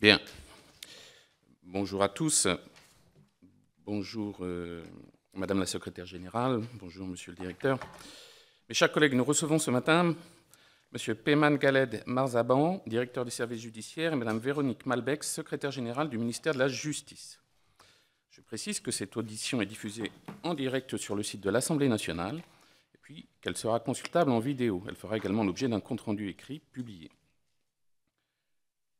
Bien. Bonjour à tous. Bonjour Madame la Secrétaire Générale. Bonjour Monsieur le Directeur. Mes chers collègues, nous recevons ce matin Monsieur Peimane Ghaleh-Marzban, Directeur des services judiciaires, et Madame Véronique Malbec, Secrétaire Générale du ministère de la Justice. Je précise que cette audition est diffusée en direct sur le site de l'Assemblée nationale et puis qu'elle sera consultable en vidéo. Elle fera également l'objet d'un compte-rendu écrit publié.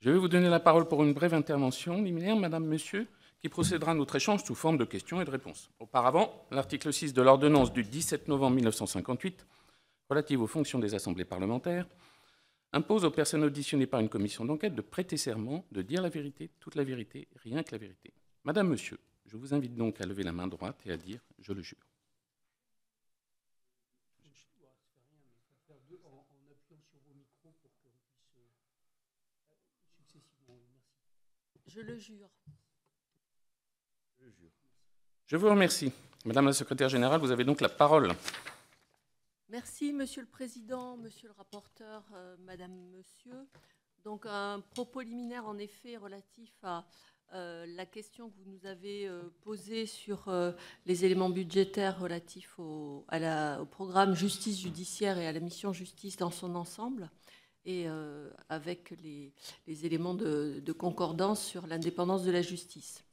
Je vais vous donner la parole pour une brève intervention liminaire, Madame, Monsieur, qui procédera à notre échange sous forme de questions et de réponses. Auparavant, l'article 6 de l'ordonnance du 17 novembre 1958, relative aux fonctions des assemblées parlementaires, impose aux personnes auditionnées par une commission d'enquête de prêter serment, de dire la vérité, toute la vérité, rien que la vérité. Madame, Monsieur, je vous invite donc à lever la main droite et à dire « Je le jure ». Je le jure. Je vous remercie. Madame la Secrétaire Générale, vous avez donc la parole. Merci, Monsieur le Président, Monsieur le Rapporteur, Madame, Monsieur. Donc, un propos liminaire, en effet, relatif à la question que vous nous avez posée sur les éléments budgétaires relatifs au programme justice judiciaire et à la mission justice dans son ensemble, et avec les éléments de concordance sur l'indépendance de la justice.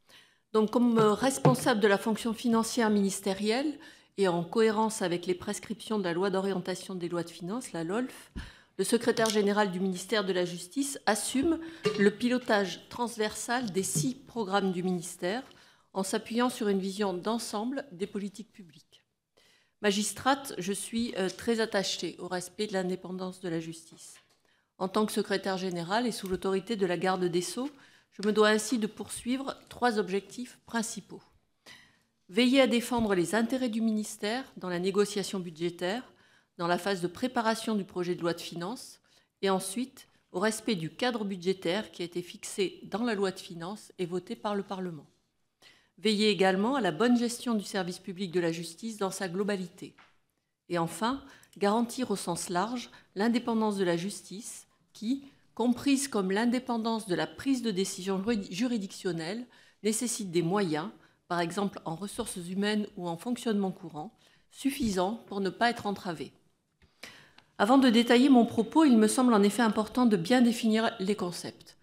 Donc, comme responsable de la fonction financière ministérielle et en cohérence avec les prescriptions de la loi d'orientation des lois de finances, la LOLF, le secrétaire général du ministère de la Justice assume le pilotage transversal des 6 programmes du ministère en s'appuyant sur une vision d'ensemble des politiques publiques. Magistrate, je suis très attachée au respect de l'indépendance de la justice. En tant que secrétaire générale et sous l'autorité de la garde des Sceaux, je me dois ainsi de poursuivre 3 objectifs principaux. Veiller à défendre les intérêts du ministère dans la négociation budgétaire, dans la phase de préparation du projet de loi de finances, et ensuite au respect du cadre budgétaire qui a été fixé dans la loi de finances et voté par le Parlement. Veiller également à la bonne gestion du service public de la justice dans sa globalité. Et enfin, garantir au sens large l'indépendance de la justice qui, comprise comme l'indépendance de la prise de décision juridictionnelle, nécessite des moyens, par exemple en ressources humaines ou en fonctionnement courant, suffisants pour ne pas être entravés. Avant de détailler mon propos, il me semble en effet important de bien définir les concepts.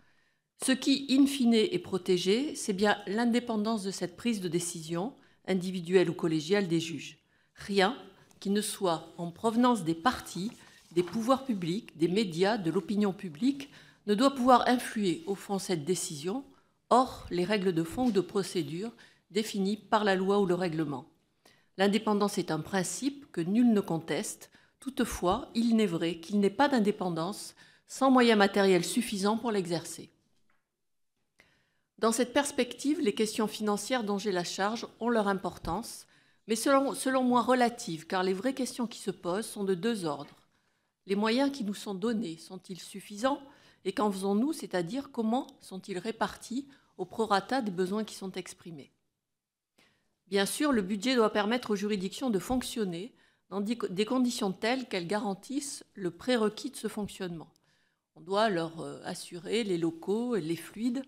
Ce qui, in fine, est protégé, c'est bien l'indépendance de cette prise de décision, individuelle ou collégiale, des juges. Rien qui ne soit en provenance des partis, des pouvoirs publics, des médias, de l'opinion publique, ne doit pouvoir influer au fond cette décision, hors les règles de fond ou de procédure définies par la loi ou le règlement. L'indépendance est un principe que nul ne conteste. Toutefois, il n'est vrai qu'il n'est pas d'indépendance sans moyens matériels suffisants pour l'exercer. Dans cette perspective, les questions financières dont j'ai la charge ont leur importance, mais selon moi relative, car les vraies questions qui se posent sont de 2 ordres. Les moyens qui nous sont donnés sont-ils suffisants? Et qu'en faisons-nous? C'est-à-dire comment sont-ils répartis au prorata des besoins qui sont exprimés? Bien sûr, le budget doit permettre aux juridictions de fonctionner dans des conditions telles qu'elles garantissent le prérequis de ce fonctionnement. On doit leur assurer les locaux, les fluides,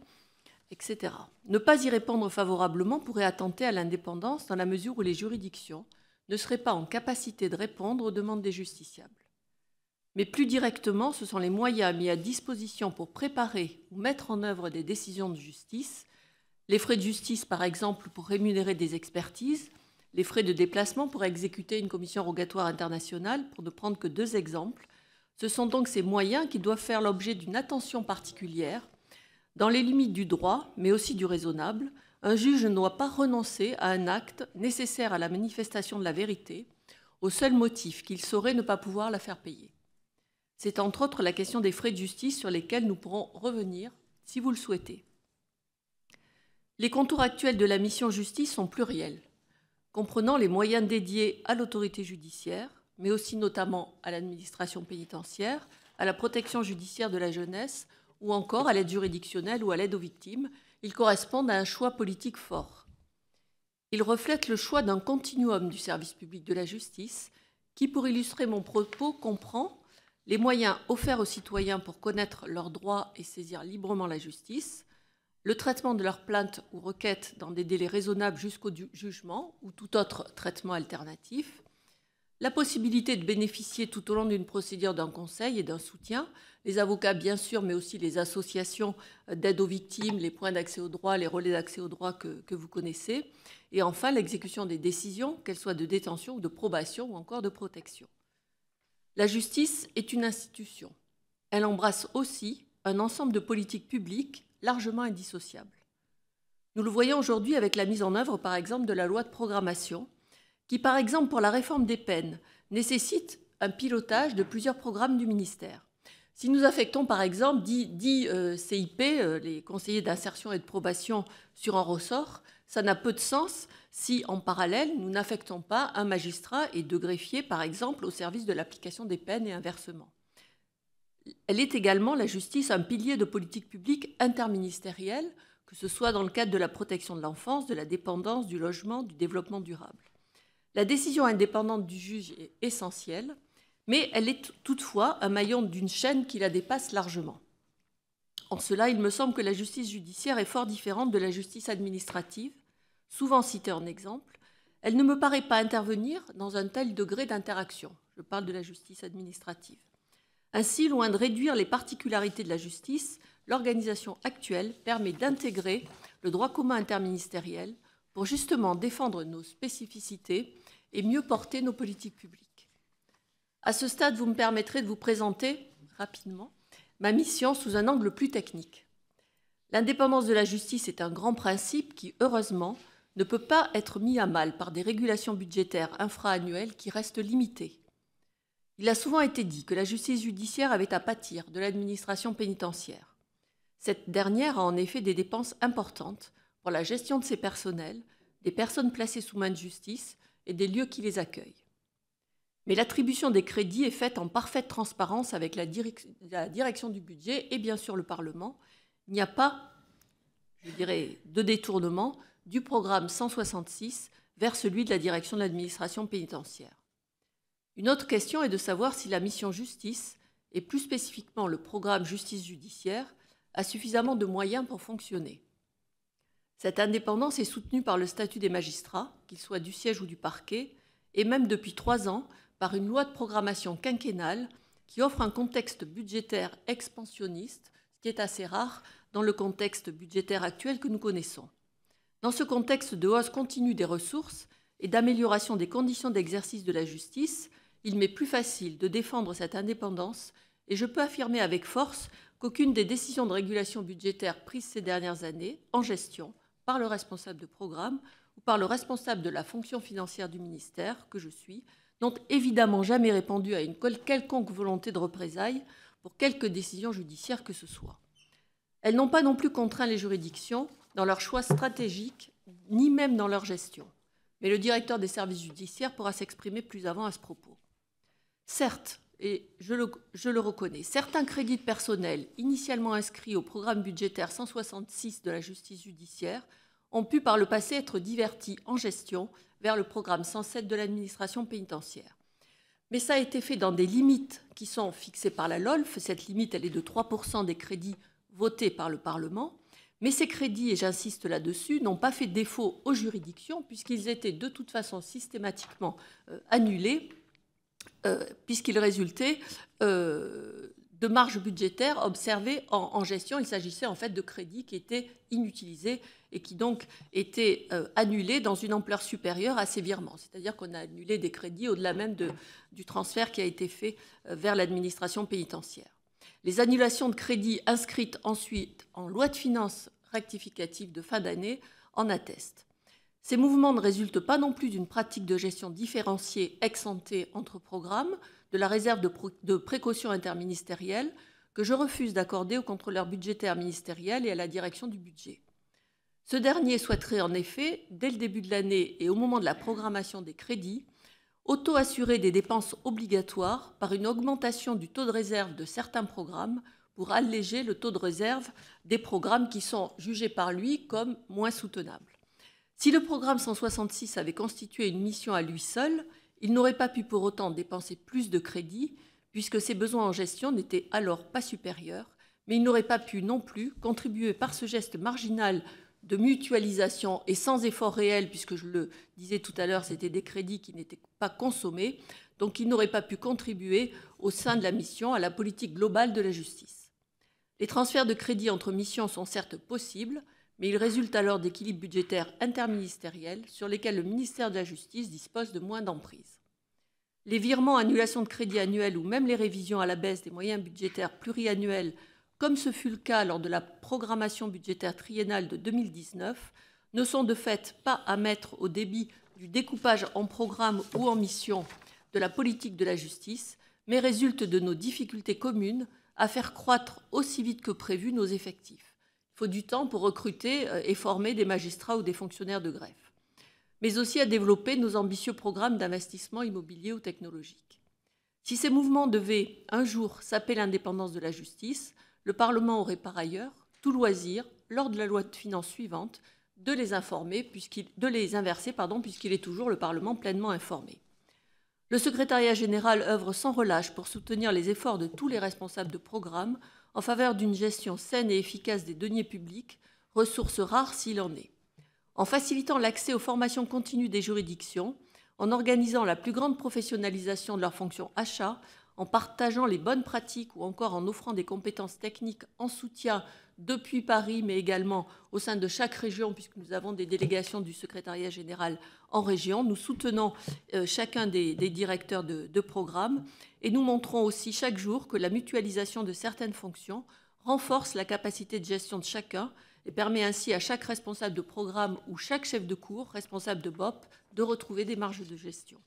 etc. Ne pas y répondre favorablement pourrait attenter à l'indépendance dans la mesure où les juridictions ne seraient pas en capacité de répondre aux demandes des justiciables. Mais plus directement, ce sont les moyens mis à disposition pour préparer ou mettre en œuvre des décisions de justice, les frais de justice par exemple pour rémunérer des expertises, les frais de déplacement pour exécuter une commission rogatoire internationale, pour ne prendre que 2 exemples. Ce sont donc ces moyens qui doivent faire l'objet d'une attention particulière, dans les limites du droit, mais aussi du raisonnable. Un juge ne doit pas renoncer à un acte nécessaire à la manifestation de la vérité, au seul motif qu'il saurait ne pas pouvoir la faire payer. C'est entre autres la question des frais de justice sur lesquels nous pourrons revenir, si vous le souhaitez. Les contours actuels de la mission justice sont pluriels, comprenant les moyens dédiés à l'autorité judiciaire, mais aussi notamment à l'administration pénitentiaire, à la protection judiciaire de la jeunesse, ou encore à l'aide juridictionnelle ou à l'aide aux victimes. Ils correspondent à un choix politique fort. Ils reflètent le choix d'un continuum du service public de la justice, qui, pour illustrer mon propos, comprend les moyens offerts aux citoyens pour connaître leurs droits et saisir librement la justice, le traitement de leurs plaintes ou requêtes dans des délais raisonnables jusqu'au jugement ou tout autre traitement alternatif, la possibilité de bénéficier tout au long d'une procédure d'un conseil et d'un soutien, les avocats bien sûr, mais aussi les associations d'aide aux victimes, les points d'accès au droit, les relais d'accès au droit que vous connaissez, et enfin l'exécution des décisions, qu'elles soient de détention ou de probation ou encore de protection. La justice est une institution. Elle embrasse aussi un ensemble de politiques publiques largement indissociables. Nous le voyons aujourd'hui avec la mise en œuvre, par exemple, de la loi de programmation, qui, par exemple, pour la réforme des peines, nécessite un pilotage de plusieurs programmes du ministère. Si nous affectons, par exemple, 10 CIP, les conseillers d'insertion et de probation, sur un ressort, ça n'a peu de sens si, en parallèle, nous n'affectons pas un magistrat et 2 greffiers, par exemple, au service de l'application des peines et inversement. Elle est également, la justice, un pilier de politique publique interministérielle, que ce soit dans le cadre de la protection de l'enfance, de la dépendance, du logement, du développement durable. La décision indépendante du juge est essentielle, mais elle est toutefois un maillon d'une chaîne qui la dépasse largement. En cela, il me semble que la justice judiciaire est fort différente de la justice administrative, souvent citée en exemple. Elle ne me paraît pas intervenir dans un tel degré d'interaction. Je parle de la justice administrative. Ainsi, loin de réduire les particularités de la justice, l'organisation actuelle permet d'intégrer le droit commun interministériel pour justement défendre nos spécificités et mieux porter nos politiques publiques. À ce stade, vous me permettrez de vous présenter rapidement ma mission sous un angle plus technique. L'indépendance de la justice est un grand principe qui, heureusement, ne peut pas être mis à mal par des régulations budgétaires infra-annuelles qui restent limitées. Il a souvent été dit que la justice judiciaire avait à pâtir de l'administration pénitentiaire. Cette dernière a en effet des dépenses importantes pour la gestion de ses personnels, des personnes placées sous main de justice et des lieux qui les accueillent. Mais l'attribution des crédits est faite en parfaite transparence avec la direction du budget et bien sûr le Parlement. Il n'y a pas, je dirais, de détournement du programme 166 vers celui de la direction de l'administration pénitentiaire. Une autre question est de savoir si la mission justice, et plus spécifiquement le programme justice judiciaire, a suffisamment de moyens pour fonctionner. Cette indépendance est soutenue par le statut des magistrats, qu'ils soient du siège ou du parquet, et même depuis 3 ans, par une loi de programmation quinquennale qui offre un contexte budgétaire expansionniste, ce qui est assez rare dans le contexte budgétaire actuel que nous connaissons. Dans ce contexte de hausse continue des ressources et d'amélioration des conditions d'exercice de la justice, il m'est plus facile de défendre cette indépendance et je peux affirmer avec force qu'aucune des décisions de régulation budgétaire prises ces dernières années, en gestion, par le responsable de programme ou par le responsable de la fonction financière du ministère, que je suis, n'ont évidemment jamais répondu à une quelconque volonté de représailles pour quelque décision judiciaire que ce soit. Elles n'ont pas non plus contraint les juridictions dans leurs choix stratégiques, ni même dans leur gestion. Mais le directeur des services judiciaires pourra s'exprimer plus avant à ce propos. Certes, et je le reconnais, certains crédits de personnel initialement inscrits au programme budgétaire 166 de la justice judiciaire ont pu par le passé être divertis en gestion vers le programme 107 de l'administration pénitentiaire. Mais ça a été fait dans des limites qui sont fixées par la LOLF. Cette limite, elle est de 3% des crédits votés par le Parlement. Mais ces crédits, et j'insiste là-dessus, n'ont pas fait défaut aux juridictions puisqu'ils étaient de toute façon systématiquement annulés puisqu'il résultait de marges budgétaires observées en gestion. Il s'agissait en fait de crédits qui étaient inutilisés et qui donc étaient annulés dans une ampleur supérieure à ces virements. C'est-à-dire qu'on a annulé des crédits au-delà même du transfert qui a été fait vers l'administration pénitentiaire. Les annulations de crédits inscrites ensuite en loi de finances rectificative de fin d'année en attestent. Ces mouvements ne résultent pas non plus d'une pratique de gestion différenciée ex ante entre programmes, de la réserve de précaution interministérielle que je refuse d'accorder au contrôleur budgétaire ministériel et à la direction du budget. Ce dernier souhaiterait en effet, dès le début de l'année et au moment de la programmation des crédits, auto-assurer des dépenses obligatoires par une augmentation du taux de réserve de certains programmes pour alléger le taux de réserve des programmes qui sont jugés par lui comme moins soutenables. Si le programme 166 avait constitué une mission à lui seul, il n'aurait pas pu pour autant dépenser plus de crédits puisque ses besoins en gestion n'étaient alors pas supérieurs, mais il n'aurait pas pu non plus contribuer par ce geste marginal de mutualisation et sans effort réel, puisque je le disais tout à l'heure, c'était des crédits qui n'étaient pas consommés, donc il n'aurait pas pu contribuer au sein de la mission à la politique globale de la justice. Les transferts de crédits entre missions sont certes possibles, mais ils résultent alors d'équilibres budgétaires interministériels sur lesquels le ministère de la Justice dispose de moins d'emprise. Les virements, annulations de crédits annuels ou même les révisions à la baisse des moyens budgétaires pluriannuels, comme ce fut le cas lors de la programmation budgétaire triennale de 2019, ne sont de fait pas à mettre au débit du découpage en programme ou en mission de la politique de la justice, mais résultent de nos difficultés communes à faire croître aussi vite que prévu nos effectifs. Il faut du temps pour recruter et former des magistrats ou des fonctionnaires de greffe, mais aussi à développer nos ambitieux programmes d'investissement immobilier ou technologique. Si ces mouvements devaient un jour saper l'indépendance de la justice, le Parlement aurait par ailleurs tout loisir, lors de la loi de finances suivante, de les informer, puisqu'il est toujours le Parlement pleinement informé. Le secrétariat général œuvre sans relâche pour soutenir les efforts de tous les responsables de programme en faveur d'une gestion saine et efficace des deniers publics, ressource rare s'il en est. En facilitant l'accès aux formations continues des juridictions, en organisant la plus grande professionnalisation de leurs fonctions achats, en partageant les bonnes pratiques ou encore en offrant des compétences techniques en soutien depuis Paris, mais également au sein de chaque région, puisque nous avons des délégations du secrétariat général en région. Nous soutenons chacun des directeurs de programme et nous montrons aussi chaque jour que la mutualisation de certaines fonctions renforce la capacité de gestion de chacun et permet ainsi à chaque responsable de programme ou chaque chef de cour, responsable de BOP, de retrouver des marges de gestion.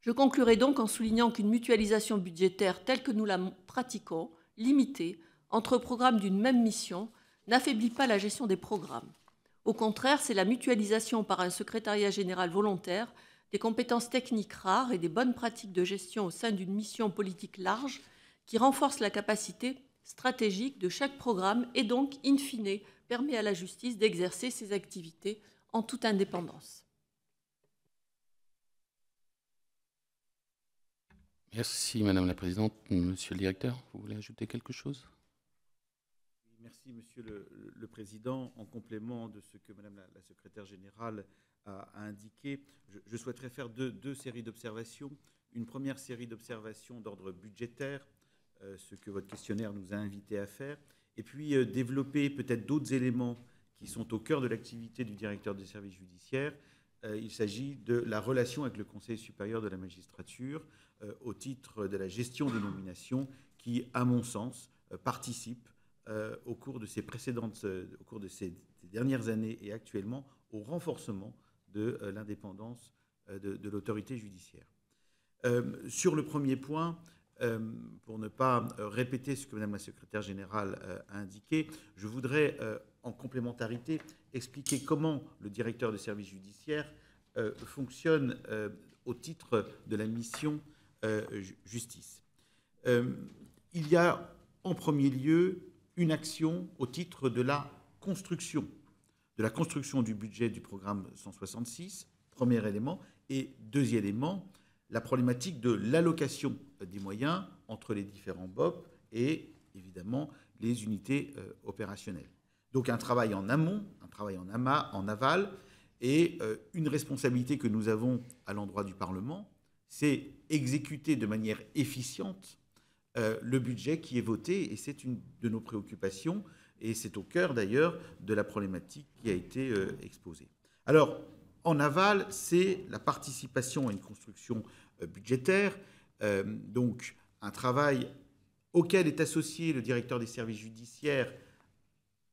Je conclurai donc en soulignant qu'une mutualisation budgétaire telle que nous la pratiquons, limitée, entre programmes d'une même mission, n'affaiblit pas la gestion des programmes. Au contraire, c'est la mutualisation par un secrétariat général volontaire des compétences techniques rares et des bonnes pratiques de gestion au sein d'une mission politique large qui renforce la capacité stratégique de chaque programme et donc, in fine, permet à la justice d'exercer ses activités en toute indépendance. Merci Madame la Présidente. Monsieur le Directeur, vous voulez ajouter quelque chose? Merci Monsieur le Président. En complément de ce que Madame la Secrétaire Générale a indiqué, je souhaiterais faire deux séries d'observations. Une première série d'observations d'ordre budgétaire, ce que votre questionnaire nous a invités à faire, et puis développer peut-être d'autres éléments qui sont au cœur de l'activité du directeur des services judiciaires. Il s'agit de la relation avec le Conseil supérieur de la magistrature au titre de la gestion des nominations qui, à mon sens, participe au cours de ces dernières années et actuellement au renforcement de l'indépendance de l'autorité judiciaire. Sur le premier point, pour ne pas répéter ce que Madame la Secrétaire Générale a indiqué, je voudrais en complémentarité expliquer comment le directeur des services judiciaires fonctionne au titre de la mission justice. Il y a en premier lieu une action au titre de la construction, du budget du programme 166, premier élément, et deuxième élément, la problématique de l'allocation des moyens entre les différents BOP et évidemment les unités opérationnelles. Donc un travail en amont, un travail en aval, et une responsabilité que nous avons à l'endroit du Parlement, c'est exécuter de manière efficiente le budget qui est voté, et c'est une de nos préoccupations, et c'est au cœur d'ailleurs de la problématique qui a été exposée. Alors, en aval, c'est la participation à une construction budgétaire, donc un travail auquel est associé le directeur des services judiciaires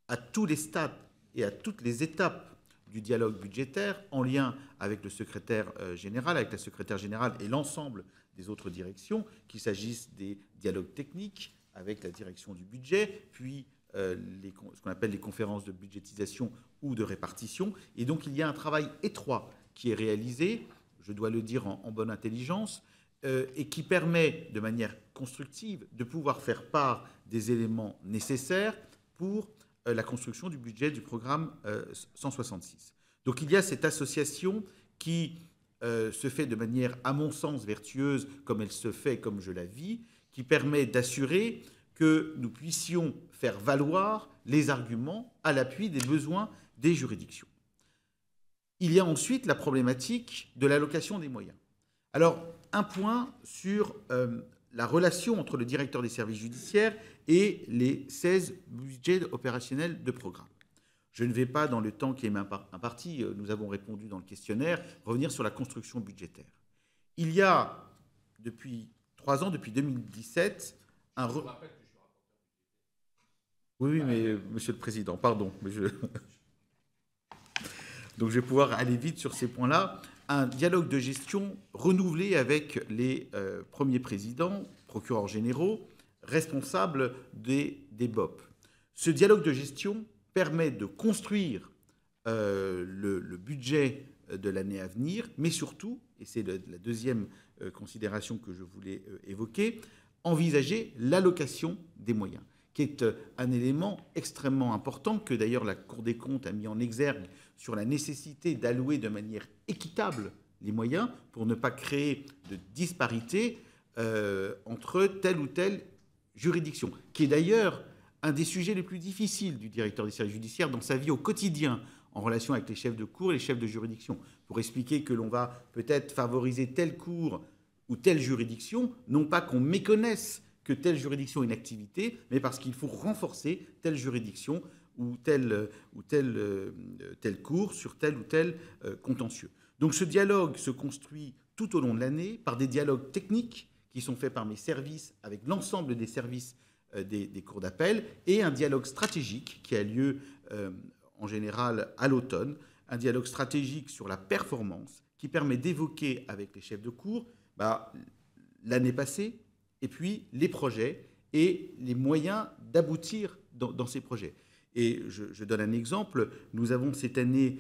à tous les stades et à toutes les étapes du dialogue budgétaire, en lien avec le secrétaire général, avec la secrétaire générale et l'ensemble des autres directions, qu'il s'agisse des dialogues techniques avec la direction du budget, puis ce qu'on appelle les conférences de budgétisation ou de répartition. Et donc, il y a un travail étroit qui est réalisé, je dois le dire en bonne intelligence, et qui permet de manière constructive de pouvoir faire part des éléments nécessaires pour la construction du budget du programme 166. Donc il y a cette association qui se fait de manière, à mon sens, vertueuse, comme elle se fait, comme je la vis, qui permet d'assurer que nous puissions faire valoir les arguments à l'appui des besoins des juridictions. Il y a ensuite la problématique de l'allocation des moyens. Alors, un point sur la relation entre le directeur des services judiciaires et les 16 budgets opérationnels de programme. Je ne vais pas, dans le temps qui est imparti, nous avons répondu dans le questionnaire, revenir sur la construction budgétaire. Il y a, depuis 3 ans, depuis 2017, un... Oui, mais Monsieur le Président, pardon. Mais je... Donc je vais pouvoir aller vite sur ces points-là. Un dialogue de gestion renouvelé avec les premiers présidents, procureurs généraux, responsables des BOP. Ce dialogue de gestion permet de construire le budget de l'année à venir, mais surtout, et c'est la deuxième considération que je voulais évoquer, envisager l'allocation des moyens, qui est un élément extrêmement important que d'ailleurs la Cour des comptes a mis en exergue sur la nécessité d'allouer de manière équitable les moyens pour ne pas créer de disparité entre telle ou telle juridiction, qui est d'ailleurs un des sujets les plus difficiles du directeur des services judiciaires dans sa vie au quotidien en relation avec les chefs de cour et les chefs de juridiction, pour expliquer que l'on va peut-être favoriser telle cour ou telle juridiction, non pas qu'on méconnaisse que telle juridiction est une activité, mais parce qu'il faut renforcer telle juridiction ou telle cour sur tel ou tel contentieux. Donc ce dialogue se construit tout au long de l'année par des dialogues techniques qui sont faits par mes services avec l'ensemble des services des cours d'appel, et un dialogue stratégique qui a lieu en général à l'automne, un dialogue stratégique sur la performance qui permet d'évoquer avec les chefs de cour l'année passée, et puis les projets et les moyens d'aboutir dans ces projets. Et je donne un exemple. Nous avons cette année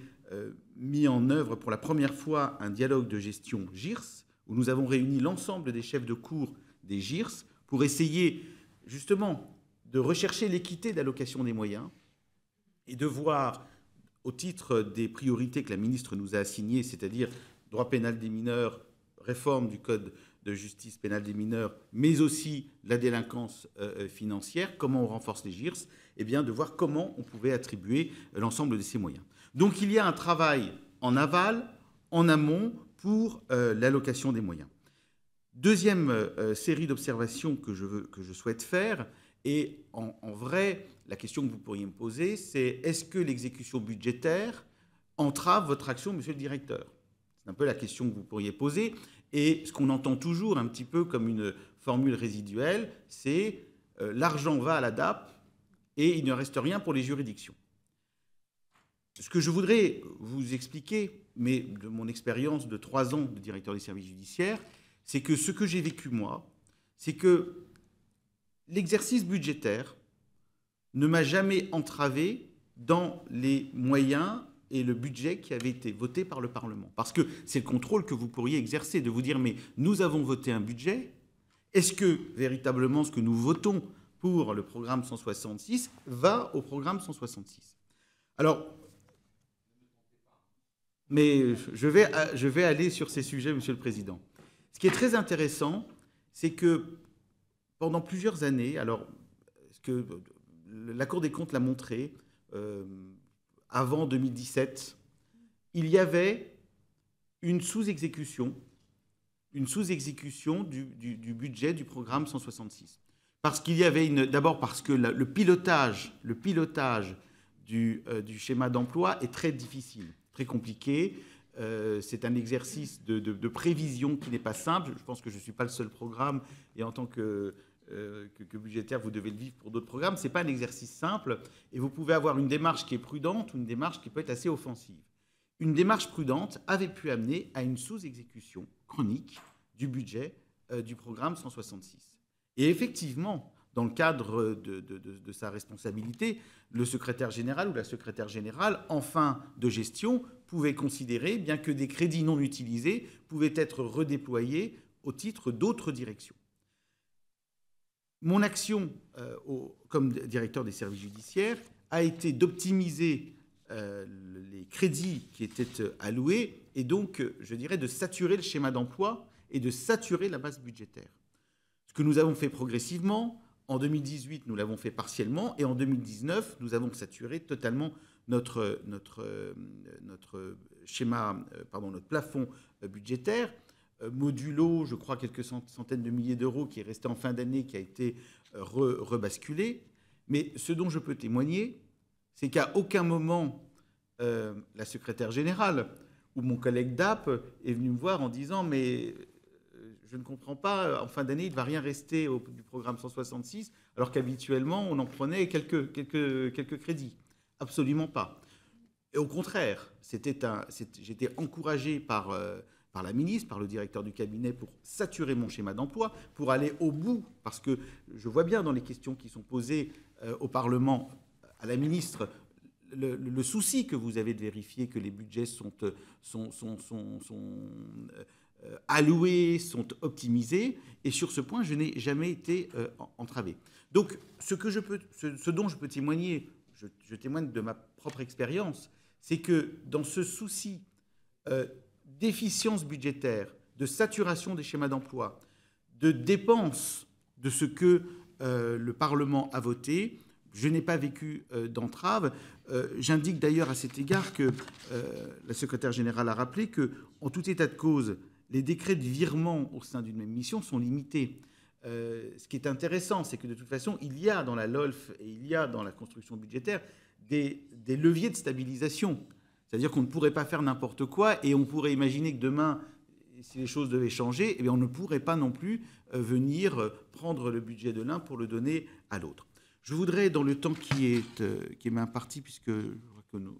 mis en œuvre pour la première fois un dialogue de gestion GIRS, où nous avons réuni l'ensemble des chefs de cour des GIRS pour essayer justement de rechercher l'équité d'allocation des moyens et de voir, au titre des priorités que la ministre nous a assignées, c'est-à-dire droit pénal des mineurs, réforme du code de justice pénale des mineurs, mais aussi la délinquance financière, comment on renforce les GIRS, et bien de voir comment on pouvait attribuer l'ensemble de ces moyens. Donc il y a un travail en aval, en amont, pour l'allocation des moyens. Deuxième série d'observations que je souhaite faire, et en vrai, la question que vous pourriez me poser, c'est: est-ce que l'exécution budgétaire entrave votre action, monsieur le directeur? C'est un peu la question que vous pourriez poser. Et ce qu'on entend toujours un petit peu comme une formule résiduelle, c'est l'argent va à la DAP et il ne reste rien pour les juridictions. Ce que je voudrais vous expliquer, mais de mon expérience de 3 ans de directeur des services judiciaires, c'est que ce que j'ai vécu moi, c'est que l'exercice budgétaire ne m'a jamais entravé dans les moyens et le budget qui avait été voté par le Parlement. Parce que c'est le contrôle que vous pourriez exercer, de vous dire: mais nous avons voté un budget, est-ce que véritablement ce que nous votons pour le programme 166 va au programme 166? Alors, mais je vais aller sur ces sujets, monsieur le Président. Ce qui est très intéressant, c'est que pendant plusieurs années, alors ce que la Cour des comptes l'a montré, avant 2017, il y avait une sous-exécution du budget du programme 166. Parce qu'il y avait d'abord parce que le pilotage du schéma d'emploi est très difficile, très compliqué. C'est un exercice de prévision qui n'est pas simple. Je pense que je ne suis pas le seul programme, et en tant que budgétaire, vous devez le vivre pour d'autres programmes. Ce n'est pas un exercice simple, et vous pouvez avoir une démarche qui est prudente ou une démarche qui peut être assez offensive. Une démarche prudente avait pu amener à une sous-exécution chronique du budget du programme 166. Et effectivement, dans le cadre de sa responsabilité, le secrétaire général ou la secrétaire générale en fin de gestion pouvait considérer bien que des crédits non utilisés pouvaient être redéployés au titre d'autres directions. Mon action comme directeur des services judiciaires a été d'optimiser les crédits qui étaient alloués, et donc, je dirais, de saturer le schéma d'emploi et de saturer la base budgétaire. Ce que nous avons fait progressivement. En 2018, nous l'avons fait partiellement. Et en 2019, nous avons saturé totalement notre schéma, pardon, notre plafond budgétaire, modulo, je crois, quelques centaines de milliers d'euros qui est resté en fin d'année, qui a été rebasculé. Mais ce dont je peux témoigner, c'est qu'à aucun moment, la secrétaire générale ou mon collègue DAP est venu me voir en disant « mais je ne comprends pas, en fin d'année, il ne va rien rester du programme 166, alors qu'habituellement, on en prenait quelques crédits ». Absolument pas. Et au contraire, j'étais encouragé par la ministre, par le directeur du cabinet, pour saturer mon schéma d'emploi, pour aller au bout, parce que je vois bien dans les questions qui sont posées au Parlement, à la ministre, le souci que vous avez de vérifier que les budgets sont alloués, sont optimisés, et sur ce point, je n'ai jamais été entravé. Donc, ce dont je peux témoigner, je témoigne de ma propre expérience, c'est que dans ce souci d'efficience budgétaire, de saturation des schémas d'emploi, de dépenses de ce que le Parlement a voté, je n'ai pas vécu d'entrave. J'indique d'ailleurs à cet égard que la secrétaire générale a rappelé que, en tout état de cause, les décrets de virement au sein d'une même mission sont limités. Ce qui est intéressant, c'est que de toute façon, il y a dans la LOLF et il y a dans la construction budgétaire des leviers de stabilisation. C'est-à-dire qu'on ne pourrait pas faire n'importe quoi et on pourrait imaginer que demain, si les choses devaient changer, eh bien on ne pourrait pas non plus venir prendre le budget de l'un pour le donner à l'autre. Je voudrais, dans le temps qui m'est imparti, puisque je crois que nous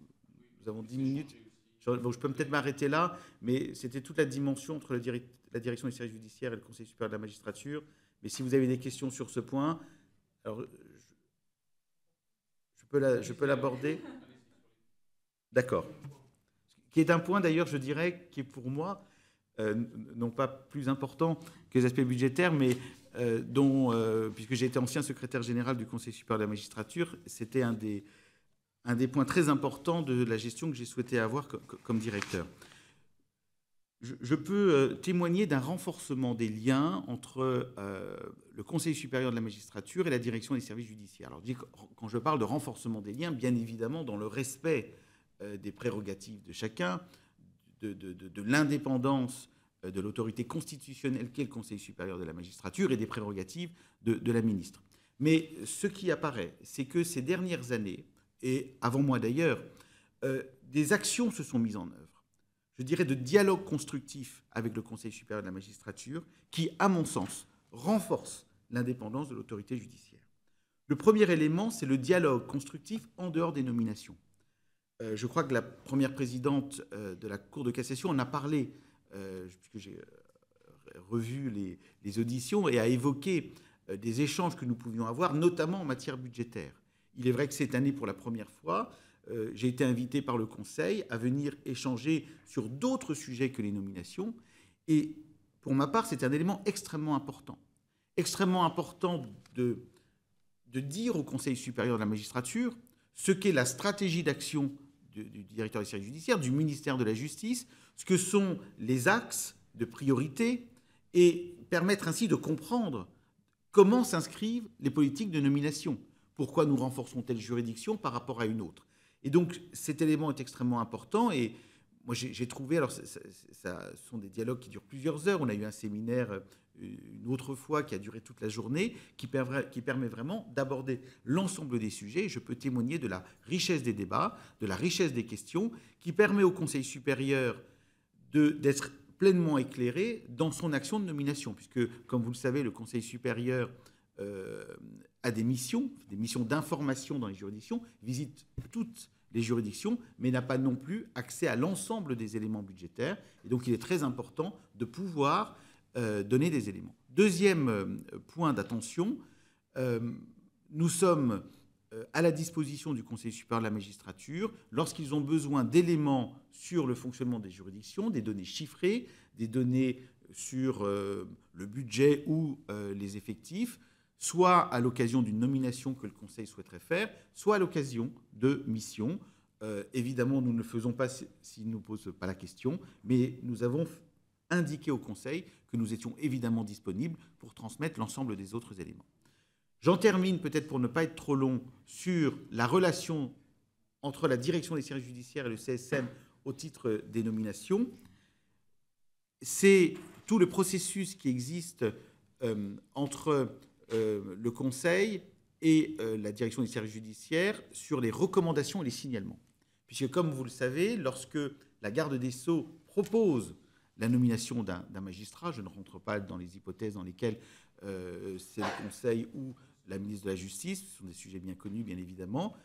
avons 10 minutes, je peux peut-être m'arrêter là, mais c'était toute la dimension entre la direction des services judiciaires et le Conseil supérieur de la magistrature. Mais si vous avez des questions sur ce point, alors je peux l'aborder. D'accord. Qui est un point, d'ailleurs, je dirais, qui est pour moi, non pas plus important que les aspects budgétaires, mais puisque j'ai été ancien secrétaire général du Conseil supérieur de la magistrature, c'était un des points très importants de la gestion que j'ai souhaité avoir comme directeur. Je peux témoigner d'un renforcement des liens entre le Conseil supérieur de la magistrature et la direction des services judiciaires. Alors, quand je parle de renforcement des liens, bien évidemment, dans le respect des prérogatives de chacun, de l'indépendance de l'autorité constitutionnelle qu'est le Conseil supérieur de la magistrature et des prérogatives de la ministre. Mais ce qui apparaît, c'est que ces dernières années, et avant moi d'ailleurs, des actions se sont mises en œuvre, je dirais de dialogue constructif avec le Conseil supérieur de la magistrature, qui, à mon sens, renforce l'indépendance de l'autorité judiciaire. Le premier élément, c'est le dialogue constructif en dehors des nominations. Je crois que la première présidente de la Cour de cassation en a parlé, puisque j'ai revu les auditions, et a évoqué des échanges que nous pouvions avoir, notamment en matière budgétaire. Il est vrai que cette année, pour la première fois, j'ai été invité par le Conseil à venir échanger sur d'autres sujets que les nominations. Et pour ma part, c'est un élément extrêmement important. Extrêmement important de dire au Conseil supérieur de la magistrature ce qu'est la stratégie d'action du directeur des services judiciaires, du ministère de la Justice, ce que sont les axes de priorité, et permettre ainsi de comprendre comment s'inscrivent les politiques de nomination, pourquoi nous renforçons telle juridiction par rapport à une autre. Et donc cet élément est extrêmement important, et moi j'ai trouvé, alors ce sont des dialogues qui durent plusieurs heures, on a eu un séminaire une autre fois qui a duré toute la journée, qui permet vraiment d'aborder l'ensemble des sujets. Je peux témoigner de la richesse des débats, de la richesse des questions, qui permet au Conseil supérieur d'être pleinement éclairé dans son action de nomination, puisque, comme vous le savez, le Conseil supérieur a des missions d'information dans les juridictions, visite toutes les juridictions, mais n'a pas non plus accès à l'ensemble des éléments budgétaires. Et donc, il est très important de pouvoir donner des éléments. Deuxième point d'attention, nous sommes à la disposition du Conseil supérieur de la magistrature lorsqu'ils ont besoin d'éléments sur le fonctionnement des juridictions, des données chiffrées, des données sur le budget ou les effectifs, soit à l'occasion d'une nomination que le Conseil souhaiterait faire, soit à l'occasion de missions. Évidemment, nous ne le faisons pas s'il ne nous pose pas la question, mais nous avons indiqué au Conseil que nous étions évidemment disponibles pour transmettre l'ensemble des autres éléments. J'en termine peut-être pour ne pas être trop long sur la relation entre la direction des services judiciaires et le CSM au titre des nominations. C'est tout le processus qui existe entre le Conseil et la direction des services judiciaires sur les recommandations et les signalements. Puisque, comme vous le savez, lorsque la garde des Sceaux propose la nomination d'un magistrat, je ne rentre pas dans les hypothèses dans lesquelles c'est le Conseil ou la ministre de la Justice, ce sont des sujets bien connus, bien évidemment,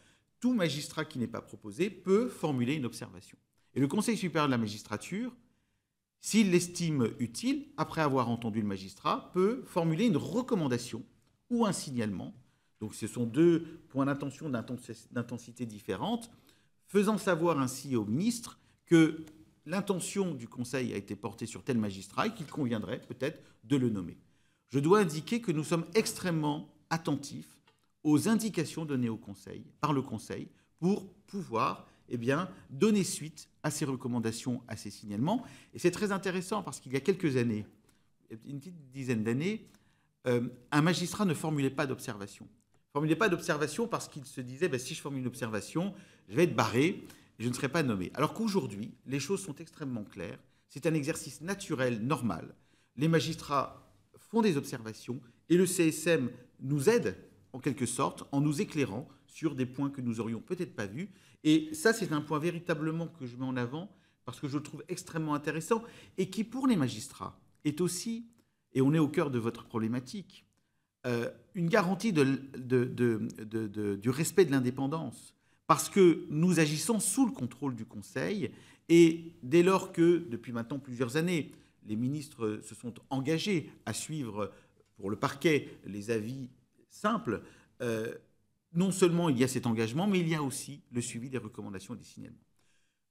tout magistrat qui n'est pas proposé peut formuler une observation. Et le Conseil supérieur de la magistrature, s'il l'estime utile, après avoir entendu le magistrat, peut formuler une recommandation ou un signalement. Donc ce sont deux points d'attention d'intensité différentes, faisant savoir ainsi au ministre que l'intention du Conseil a été portée sur tel magistrat et qu'il conviendrait peut-être de le nommer. Je dois indiquer que nous sommes extrêmement attentifs aux indications données au Conseil, par le Conseil, pour pouvoir donner suite à ces recommandations, à ces signalements. Et c'est très intéressant parce qu'il y a quelques années, une petite dizaine d'années, un magistrat ne formulait pas d'observation. Il ne formulait pas d'observation parce qu'il se disait « si je formule une observation, je vais être barré, je ne serai pas nommé ». Alors qu'aujourd'hui, les choses sont extrêmement claires. C'est un exercice naturel, normal. Les magistrats font des observations et le CSM nous aide en quelque sorte en nous éclairant sur des points que nous n'aurions peut-être pas vus. Et ça, c'est un point véritablement que je mets en avant parce que je le trouve extrêmement intéressant et qui, pour les magistrats, est aussi, et on est au cœur de votre problématique, une garantie du respect de l'indépendance. Parce que nous agissons sous le contrôle du Conseil et dès lors que, depuis maintenant plusieurs années, les ministres se sont engagés à suivre pour le parquet les avis simples, non seulement il y a cet engagement, mais il y a aussi le suivi des recommandations et des signalements.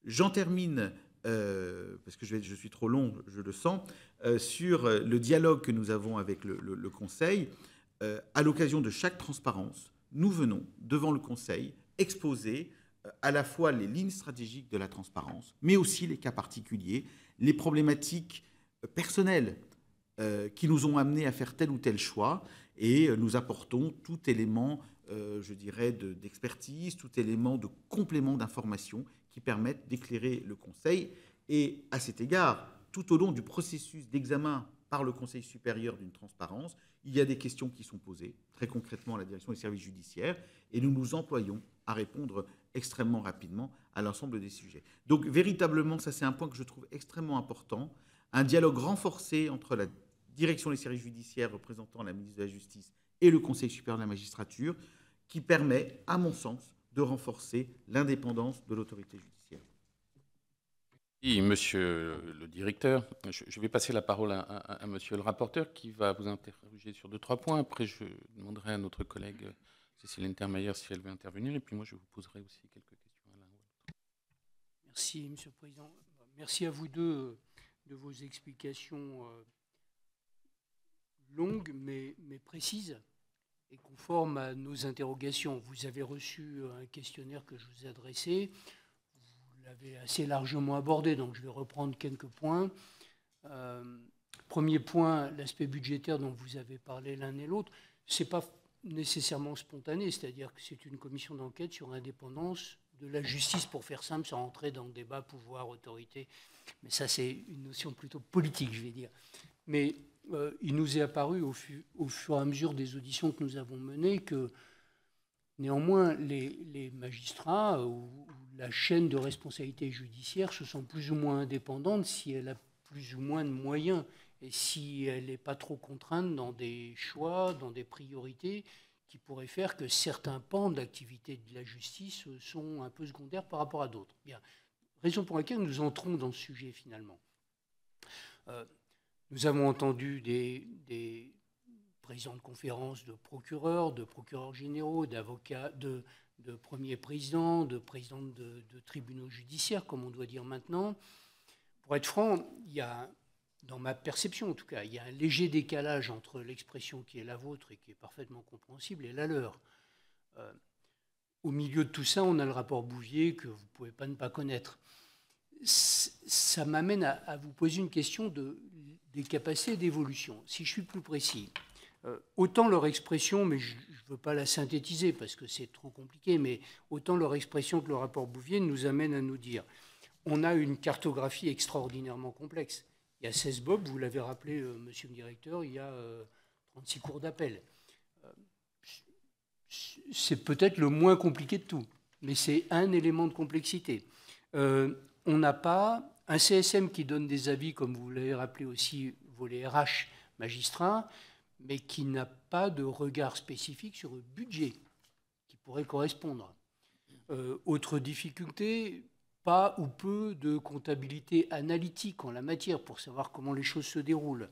J'en termine, parce que je suis trop long, je le sens, sur le dialogue que nous avons avec le Conseil. À l'occasion de chaque transparence, nous venons devant le Conseil exposer à la fois les lignes stratégiques de la transparence, mais aussi les cas particuliers, les problématiques personnelles qui nous ont amenés à faire tel ou tel choix, et nous apportons tout élément je dirais, d'expertise, tout élément de complément d'information qui permettent d'éclairer le Conseil. Et à cet égard, tout au long du processus d'examen par le Conseil supérieur d'une transparence, il y a des questions qui sont posées, très concrètement à la direction des services judiciaires, et nous nous employons à répondre extrêmement rapidement à l'ensemble des sujets. Donc véritablement, ça c'est un point que je trouve extrêmement important, un dialogue renforcé entre la direction des services judiciaires représentant la ministre de la Justice et le Conseil supérieur de la magistrature, qui permet, à mon sens, de renforcer l'indépendance de l'autorité judiciaire. Oui, monsieur le directeur, je vais passer la parole à monsieur le rapporteur qui va vous interroger sur deux, trois points. Après, je demanderai à notre collègue Cécile Intermeyer si elle veut intervenir. Et puis moi, je vous poserai aussi quelques questions à l'un ou l'autre. Merci, monsieur le Président. Merci à vous deux de vos explications longues mais précises et conforme à nos interrogations. Vous avez reçu un questionnaire que je vous ai adressé. Vous l'avez assez largement abordé, donc je vais reprendre quelques points. Premier point, l'aspect budgétaire dont vous avez parlé l'un et l'autre, ce n'est pas nécessairement spontané, c'est-à-dire que c'est une commission d'enquête sur l'indépendance de la justice, pour faire simple, sans rentrer dans le débat pouvoir, autorité. Mais ça, c'est une notion plutôt politique, je vais dire. Mais il nous est apparu au fur et à mesure des auditions que nous avons menées que néanmoins les magistrats ou la chaîne de responsabilité judiciaire se sent plus ou moins indépendante si elle a plus ou moins de moyens et si elle n'est pas trop contrainte dans des choix, dans des priorités qui pourraient faire que certains pans de l'activité de la justice sont un peu secondaires par rapport à d'autres. Bien. Raison pour laquelle nous entrons dans ce sujet finalement. Nous avons entendu des présidents de conférences de procureurs généraux, d'avocats, de premiers présidents, de présidents de tribunaux judiciaires, comme on doit dire maintenant. Pour être franc, il y a, dans ma perception en tout cas, il y a un léger décalage entre l'expression qui est la vôtre et qui est parfaitement compréhensible et la leur. Au milieu de tout ça, on a le rapport Bouvier que vous ne pouvez pas ne pas connaître. ça m'amène à vous poser une question des capacités d'évolution. Si je suis plus précis, autant leur expression, mais je ne veux pas la synthétiser parce que c'est trop compliqué, mais autant leur expression que le rapport Bouvier nous amène à nous dire, on a une cartographie extraordinairement complexe. Il y a 16 BOP, vous l'avez rappelé, monsieur le directeur, il y a 36 cours d'appel. C'est peut-être le moins compliqué de tout, mais c'est un élément de complexité. On n'a pas un CSM qui donne des avis, comme vous l'avez rappelé aussi, volet RH magistrat, mais qui n'a pas de regard spécifique sur le budget qui pourrait correspondre. Autre difficulté, pas ou peu de comptabilité analytique en la matière pour savoir comment les choses se déroulent.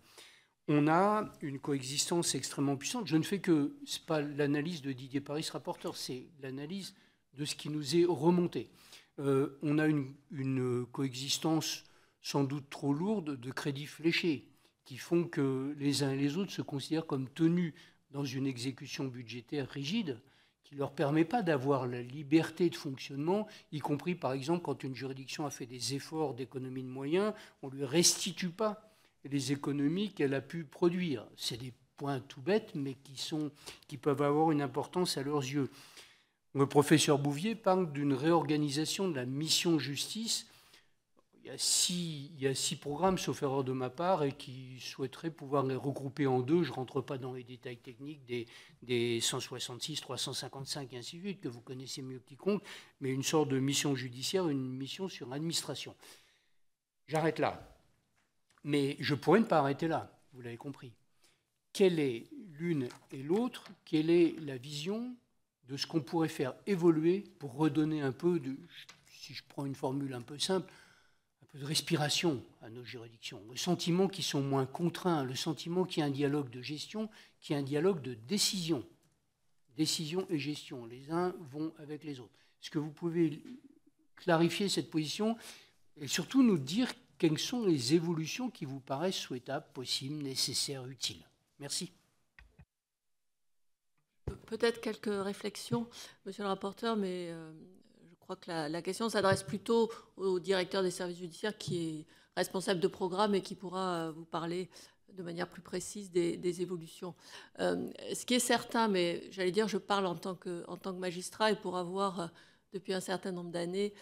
On a une coexistence extrêmement puissante. Je ne fais que, ce n'est pas l'analyse de Didier Paris, rapporteur, c'est l'analyse de ce qui nous est remonté. On a une coexistence sans doute trop lourde de crédits fléchés qui font que les uns et les autres se considèrent comme tenus dans une exécution budgétaire rigide qui ne leur permet pas d'avoir la liberté de fonctionnement, y compris par exemple quand une juridiction a fait des efforts d'économie de moyens, on ne lui restitue pas les économies qu'elle a pu produire. C'est des points tout bêtes, mais qui peuvent avoir une importance à leurs yeux. Le professeur Bouvier parle d'une réorganisation de la mission justice. Il y a six programmes, sauf erreur de ma part, et qui souhaiteraient pouvoir les regrouper en deux. Je ne rentre pas dans les détails techniques des 166, 355 et ainsi de suite, que vous connaissez mieux que quiconque, mais une sorte de mission judiciaire, une mission sur l'administration. J'arrête là. Mais je pourrais ne pas arrêter là, vous l'avez compris. Quelle est l'une et l'autre? Quelle est la vision de ce qu'on pourrait faire évoluer pour redonner un peu, si je prends une formule un peu simple, un peu de respiration à nos juridictions? Le sentiment qu'ils sont moins contraints, le sentiment qu'il y a un dialogue de gestion, qu'il y a un dialogue de décision. Décision et gestion, les uns vont avec les autres. Est-ce que vous pouvez clarifier cette position et surtout nous dire quelles sont les évolutions qui vous paraissent souhaitables, possibles, nécessaires, utiles? Merci. Peut-être quelques réflexions, monsieur le rapporteur, mais je crois que la question s'adresse plutôt au directeur des services judiciaires qui est responsable de programme et qui pourra vous parler de manière plus précise des évolutions. Ce qui est certain, mais j'allais dire, je parle en tant que magistrat et pour avoir, depuis un certain nombre d'années,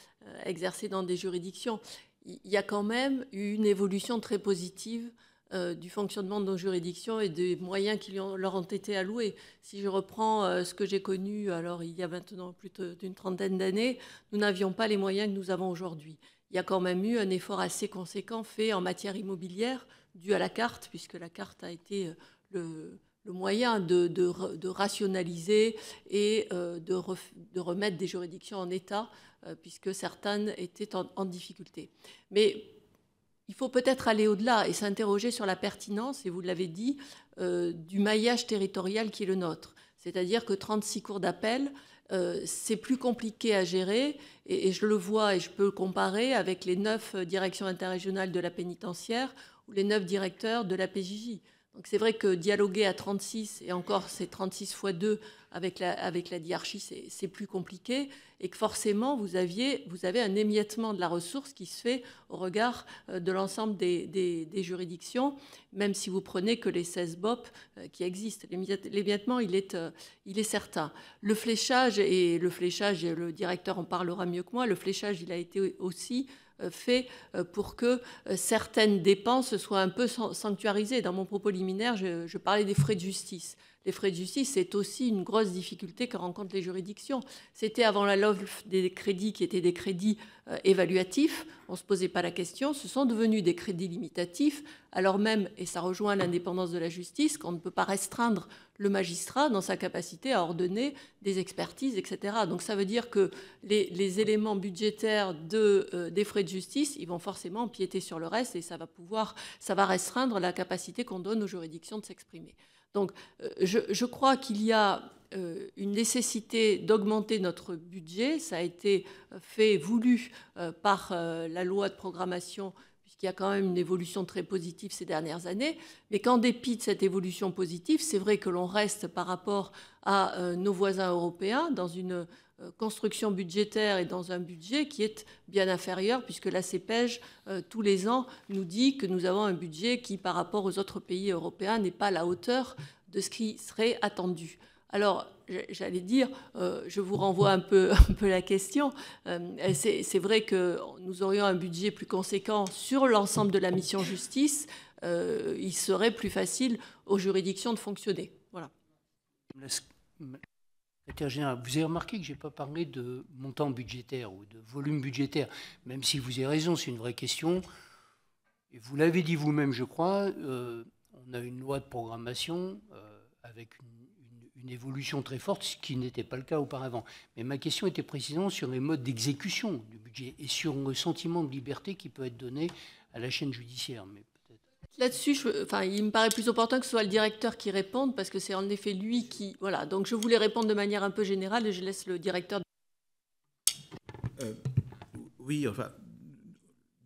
exercé dans des juridictions, il y a quand même eu une évolution très positive du fonctionnement de nos juridictions et des moyens qui leur ont été alloués. Si je reprends ce que j'ai connu, alors il y a maintenant plus d'une trentaine d'années, nous n'avions pas les moyens que nous avons aujourd'hui. Il y a quand même eu un effort assez conséquent fait en matière immobilière, dû à la carte, puisque la carte a été le moyen de rationaliser et de remettre des juridictions en état, puisque certaines étaient en difficulté. Mais il faut peut-être aller au-delà et s'interroger sur la pertinence, et vous l'avez dit, du maillage territorial qui est le nôtre. C'est-à-dire que 36 cours d'appel, c'est plus compliqué à gérer, et je le vois et je peux le comparer avec les 9 directions interrégionales de la pénitentiaire ou les 9 directeurs de la PJJ. Donc c'est vrai que dialoguer à 36, et encore c'est 36 fois 2 avec la hiérarchie, c'est plus compliqué, et que forcément vous avez un émiettement de la ressource qui se fait au regard de l'ensemble des juridictions, même si vous prenez que les 16 BOP qui existent. L'émiettement, il est certain. Le fléchage, et le directeur en parlera mieux que moi, le fléchage il a été aussi fait pour que certaines dépenses soient un peu sanctuarisées. Dans mon propos liminaire, je parlais des frais de justice. Les frais de justice, c'est aussi une grosse difficulté que rencontrent les juridictions. C'était avant la LOLF des crédits qui étaient des crédits évaluatifs. On ne se posait pas la question. Ce sont devenus des crédits limitatifs, alors même, et ça rejoint l'indépendance de la justice, qu'on ne peut pas restreindre le magistrat dans sa capacité à ordonner des expertises, etc. Donc ça veut dire que les éléments budgétaires des frais de justice, ils vont forcément empiéter sur le reste et ça va restreindre la capacité qu'on donne aux juridictions de s'exprimer. Donc je crois qu'il y a une nécessité d'augmenter notre budget. Ça a été fait, voulu par la loi de programmation, puisqu'il y a quand même une évolution très positive ces dernières années. Mais qu'en dépit de cette évolution positive, c'est vrai que l'on reste par rapport à nos voisins européens dans une construction budgétaire et dans un budget qui est bien inférieur, puisque la CPEG, tous les ans, nous dit que nous avons un budget qui, par rapport aux autres pays européens, n'est pas à la hauteur de ce qui serait attendu. Alors, j'allais dire, je vous renvoie un peu la question. C'est vrai que nous aurions un budget plus conséquent sur l'ensemble de la mission justice. Il serait plus facile aux juridictions de fonctionner. Voilà. Général, vous avez remarqué que je n'ai pas parlé de montant budgétaire ou de volume budgétaire, même si vous avez raison, c'est une vraie question. Et vous l'avez dit vous-même, je crois, on a une loi de programmation avec une évolution très forte, ce qui n'était pas le cas auparavant. Mais ma question était précisément sur les modes d'exécution du budget et sur le sentiment de liberté qui peut être donné à la chaîne judiciaire. Mais là-dessus, enfin, il me paraît plus opportun que ce soit le directeur qui réponde, parce que c'est en effet lui qui... Voilà, donc je voulais répondre de manière un peu générale et je laisse le directeur... oui, enfin,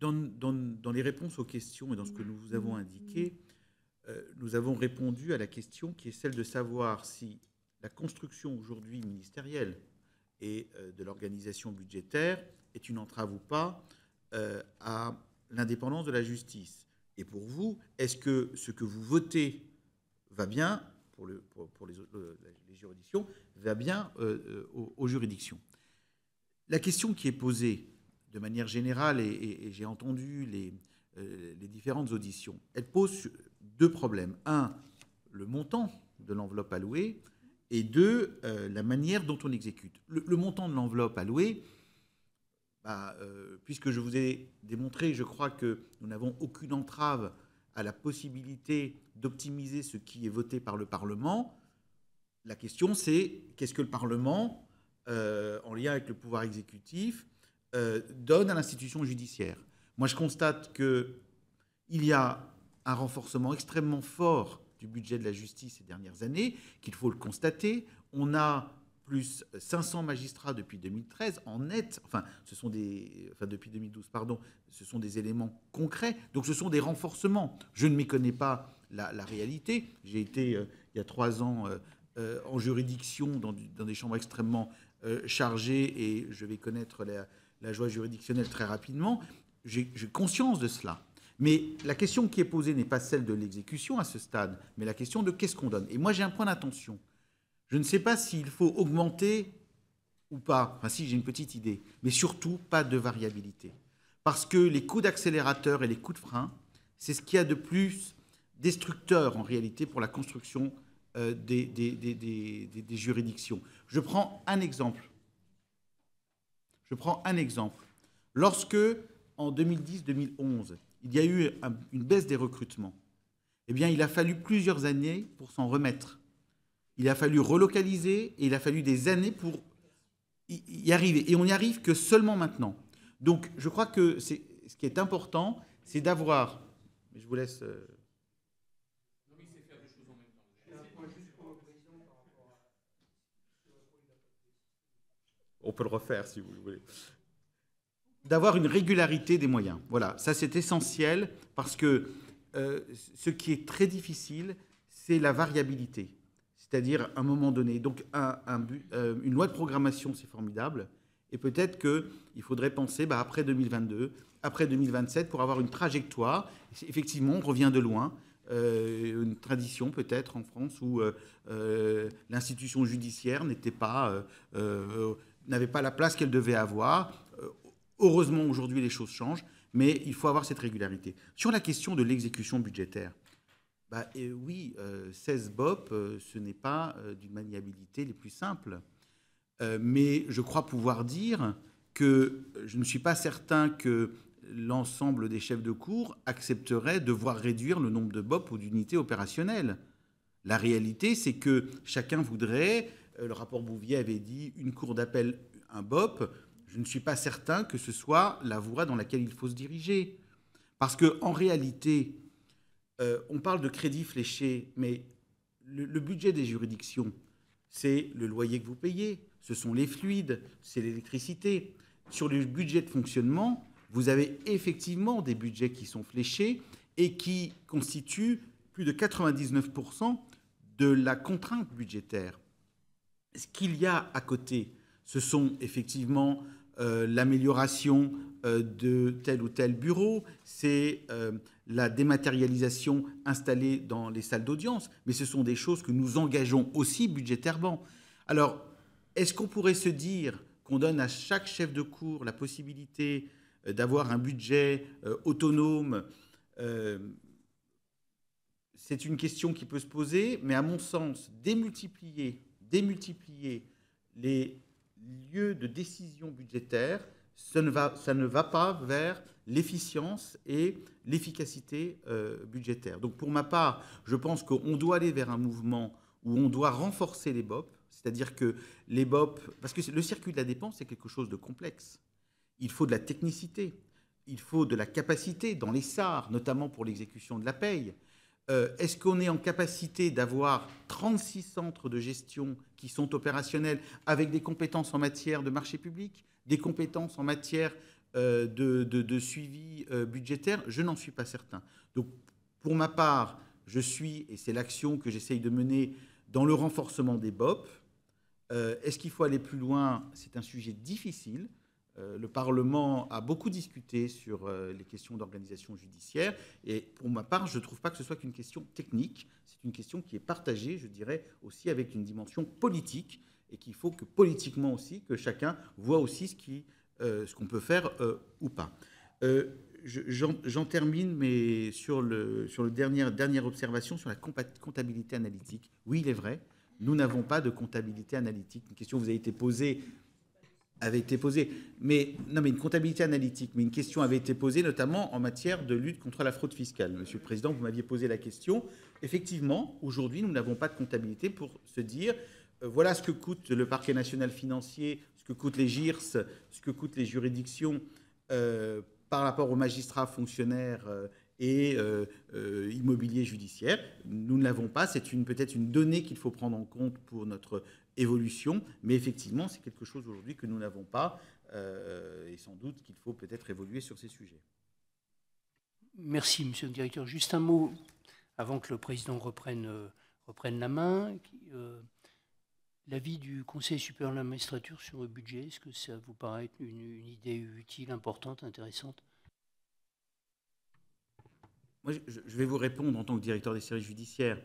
dans les réponses aux questions et dans ce que nous vous avons indiqué, nous avons répondu à la question qui est celle de savoir si la construction aujourd'hui ministérielle et de l'organisation budgétaire est une entrave ou pas à l'indépendance de la justice. Et pour vous, est-ce que ce que vous votez va bien, pour les juridictions, va bien aux juridictions? La question qui est posée de manière générale, et j'ai entendu les différentes auditions, elle pose deux problèmes. Un, le montant de l'enveloppe allouée, et deux, la manière dont on exécute. Le montant de l'enveloppe allouée, bah, puisque je vous ai démontré, je crois que nous n'avons aucune entrave à la possibilité d'optimiser ce qui est voté par le Parlement, la question c'est qu'est-ce que le Parlement, en lien avec le pouvoir exécutif, donne à l'institution judiciaire. Moi je constate qu'il y a un renforcement extrêmement fort du budget de la justice ces dernières années, qu'il faut le constater. On a plus 500 magistrats depuis 2013 en net, enfin, depuis 2012, pardon, ce sont des éléments concrets, donc ce sont des renforcements. Je ne méconnais pas la réalité. J'ai été, il y a 3 ans, en juridiction, dans des chambres extrêmement chargées, et je vais connaître la joie juridictionnelle très rapidement. J'ai conscience de cela. Mais la question qui est posée n'est pas celle de l'exécution à ce stade, mais la question de qu'est-ce qu'on donne. Et moi, j'ai un point d'attention. Je ne sais pas s'il faut augmenter ou pas. Enfin, si, j'ai une petite idée. Mais surtout, pas de variabilité. Parce que les coups d'accélérateur et les coups de frein, c'est ce qu'il y a de plus destructeur, en réalité, pour la construction des juridictions. Je prends un exemple. Lorsque, en 2010-2011, il y a eu une baisse des recrutements, eh bien, il a fallu plusieurs années pour s'en remettre. Il a fallu relocaliser et il a fallu des années pour y arriver. Et on n'y arrive que seulement maintenant. Donc, je crois que ce qui est important, c'est d'avoir... Je vous laisse... Non, mais c'est faire des choses en même temps. J'ai un point juste pour le président par rapport à... On peut le refaire, si vous le voulez. D'avoir une régularité des moyens. Voilà, ça c'est essentiel, parce que ce qui est très difficile, c'est la variabilité. C'est-à-dire à un moment donné. Donc une loi de programmation, c'est formidable. Et peut-être qu'il faudrait penser bah, après 2022, après 2027, pour avoir une trajectoire. Effectivement, on revient de loin. Une tradition peut-être en France où l'institution judiciaire n'était pas, n'avait pas la place qu'elle devait avoir. Heureusement, aujourd'hui, les choses changent. Mais il faut avoir cette régularité. Sur la question de l'exécution budgétaire, bah, oui, 16 BOP, ce n'est pas d'une maniabilité les plus simples. Mais je crois pouvoir dire que je ne suis pas certain que l'ensemble des chefs de cour accepteraient de voir réduire le nombre de BOP ou d'unités opérationnelles. La réalité, c'est que chacun voudrait, le rapport Bouvier avait dit une cour d'appel, un BOP. Je ne suis pas certain que ce soit la voie dans laquelle il faut se diriger. Parce qu'en réalité... on parle de crédit fléché, mais le budget des juridictions, c'est le loyer que vous payez, ce sont les fluides, c'est l'électricité. Sur le budget de fonctionnement, vous avez effectivement des budgets qui sont fléchés et qui constituent plus de 99% de la contrainte budgétaire. Ce qu'il y a à côté, Ce sont effectivement l'amélioration de tel ou tel bureau, c'est la dématérialisation installée dans les salles d'audience, mais ce sont des choses que nous engageons aussi budgétairement. Alors, est-ce qu'on pourrait se dire qu'on donne à chaque chef de cour la possibilité d'avoir un budget autonome? C'est une question qui peut se poser, mais à mon sens, démultiplier les lieux de décision budgétaire, ça ne va pas vers l'efficience et l'efficacité budgétaire. Donc pour ma part, je pense qu'on doit aller vers un mouvement où on doit renforcer les BOP, c'est-à-dire que les BOP... Parce que le circuit de la dépense, c'est quelque chose de complexe. Il faut de la technicité, il faut de la capacité dans les SAR, notamment pour l'exécution de la paye. Est-ce qu'on est en capacité d'avoir 36 centres de gestion qui sont opérationnels avec des compétences en matière de marché public, des compétences en matière de suivi budgétaire? Je n'en suis pas certain. Donc, pour ma part, je suis, et c'est l'action que j'essaye de mener dans le renforcement des BOP. Est-ce qu'il faut aller plus loin? C'est un sujet difficile. Le Parlement a beaucoup discuté sur les questions d'organisation judiciaire. Et pour ma part, je ne trouve pas que ce soit qu'une question technique. C'est une question qui est partagée, je dirais, aussi avec une dimension politique. Et qu'il faut que politiquement aussi, que chacun voit aussi ce qu'on peut faire ou pas. J'en termine, mais sur la dernière observation, sur la comptabilité analytique. Oui, il est vrai, nous n'avons pas de comptabilité analytique. Une question vous avait été posée, mais non, mais une comptabilité analytique, mais une question avait été posée notamment en matière de lutte contre la fraude fiscale. Monsieur le Président, vous m'aviez posé la question. Effectivement, aujourd'hui, nous n'avons pas de comptabilité pour se dire voilà ce que coûte le parquet national financier, ce que coûtent les GIRS, ce que coûtent les juridictions par rapport aux magistrats, fonctionnaires et immobiliers judiciaires. Nous ne l'avons pas. C'est peut-être une donnée qu'il faut prendre en compte pour notre évolution, mais effectivement, c'est quelque chose aujourd'hui que nous n'avons pas et sans doute qu'il faut peut-être évoluer sur ces sujets. Merci, Monsieur le Directeur. Juste un mot avant que le Président reprenne la main. L'avis du Conseil supérieur de la magistrature sur le budget, est-ce que ça vous paraît une idée utile, importante, intéressante? Moi, je vais vous répondre en tant que directeur des services judiciaires.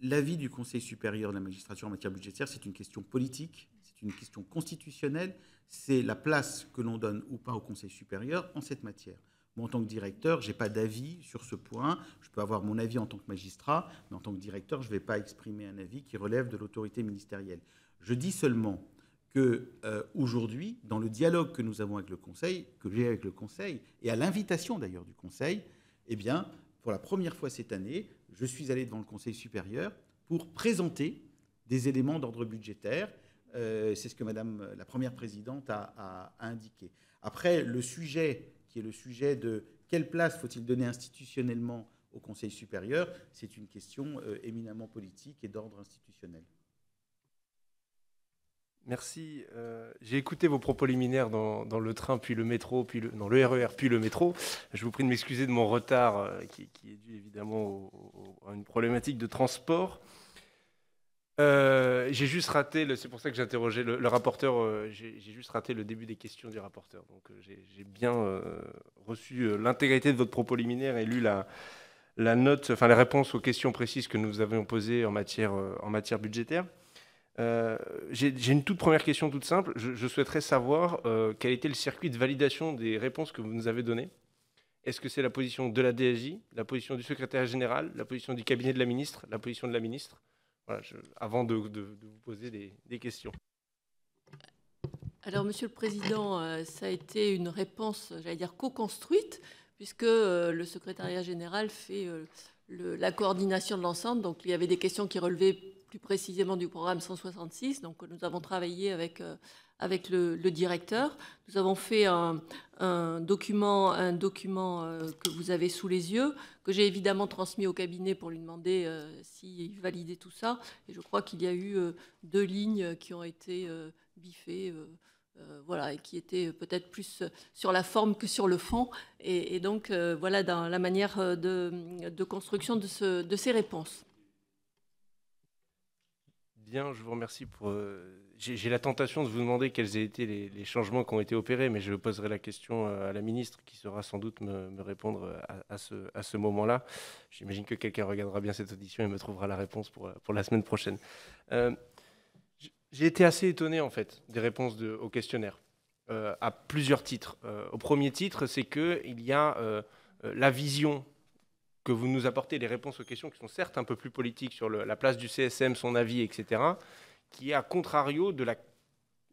L'avis du Conseil supérieur de la magistrature en matière budgétaire, c'est une question politique, c'est une question constitutionnelle, c'est la place que l'on donne ou pas au Conseil supérieur en cette matière. Moi, en tant que directeur, je n'ai pas d'avis sur ce point. Je peux avoir mon avis en tant que magistrat, mais en tant que directeur, je ne vais pas exprimer un avis qui relève de l'autorité ministérielle. Je dis seulement qu'aujourd'hui, dans le dialogue que nous avons avec le Conseil, que j'ai avec le Conseil, et à l'invitation d'ailleurs du Conseil, eh bien, pour la première fois cette année, je suis allé devant le Conseil supérieur pour présenter des éléments d'ordre budgétaire. C'est ce que Madame la Première Présidente a indiqué. Après, le sujet... qui est le sujet de quelle place faut-il donner institutionnellement au Conseil supérieur, c'est une question éminemment politique et d'ordre institutionnel. Merci. J'ai écouté vos propos liminaires dans le train, puis le métro, dans le RER, puis le métro. Je vous prie de m'excuser de mon retard qui est dû évidemment à une problématique de transport. J'ai juste raté, c'est pour ça que j'interrogeais le rapporteur, j'ai juste raté le début des questions du rapporteur. Donc j'ai bien reçu l'intégralité de votre propos liminaire et lu la note, enfin la réponse aux questions précises que nous avions posées en matière budgétaire. J'ai une toute première question toute simple. Je souhaiterais savoir quel était le circuit de validation des réponses que vous nous avez données. Est-ce que c'est la position de la DAJ, la position du secrétaire général, la position du cabinet de la ministre, la position de la ministre? Voilà, avant de vous poser des questions. Alors, Monsieur le Président, ça a été une réponse, j'allais dire, co-construite, puisque le secrétariat général fait la coordination de l'ensemble. Donc, il y avait des questions qui relevaient plus précisément du programme 166. Donc, nous avons travaillé avec le directeur. Nous avons fait un document que vous avez sous les yeux, que j'ai évidemment transmis au cabinet pour lui demander s'il validait tout ça. Et je crois qu'il y a eu 2 lignes qui ont été biffées, voilà, et qui étaient peut-être plus sur la forme que sur le fond. Et donc, voilà, dans la manière de construction de ces réponses. Bien, je vous remercie pour J'ai la tentation de vous demander quels étaient les changements qui ont été opérés, mais je poserai la question à la ministre qui saura sans doute me répondre à ce moment-là. J'imagine que quelqu'un regardera bien cette audition et me trouvera la réponse pour la semaine prochaine. J'ai été assez étonné en fait des réponses au questionnaire, à plusieurs titres. Au premier titre, c'est qu'il y a la vision que vous nous apportez, les réponses aux questions qui sont certes un peu plus politiques sur la place du CSM, son avis, etc., qui est à contrario de la,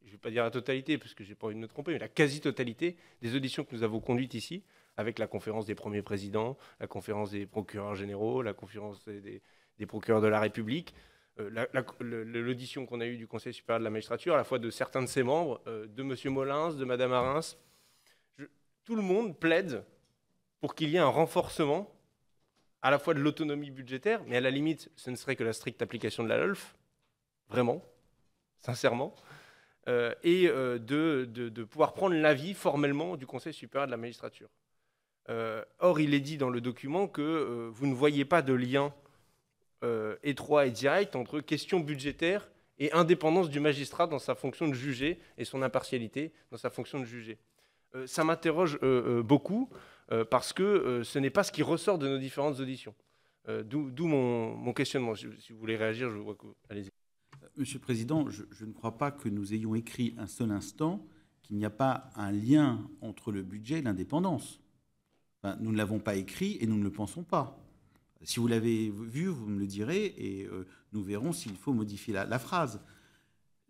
je ne vais pas dire la totalité, parce que je n'ai pas envie de me tromper, mais la quasi-totalité des auditions que nous avons conduites ici, avec la conférence des premiers présidents, la conférence des procureurs généraux, la conférence des procureurs de la République, l'audition qu'on a eue du Conseil supérieur de la magistrature, à la fois de certains de ses membres, de M. Molins, de Mme Arins. Tout le monde plaide pour qu'il y ait un renforcement à la fois de l'autonomie budgétaire, mais à la limite, ce ne serait que la stricte application de la LOLF, vraiment, sincèrement, et de pouvoir prendre l'avis formellement du Conseil supérieur de la magistrature. Or, il est dit dans le document que vous ne voyez pas de lien étroit et direct entre questions budgétaires et indépendance du magistrat dans sa fonction de juger et son impartialité dans sa fonction de juger. Ça m'interroge beaucoup parce que ce n'est pas ce qui ressort de nos différentes auditions. D'où mon questionnement. Si vous voulez réagir, je vois que... Allez-y. Monsieur le Président, je ne crois pas que nous ayons écrit un seul instant qu'il n'y a pas un lien entre le budget et l'indépendance. Enfin, nous ne l'avons pas écrit et nous ne le pensons pas. Si vous l'avez vu, vous me le direz et nous verrons s'il faut modifier la phrase.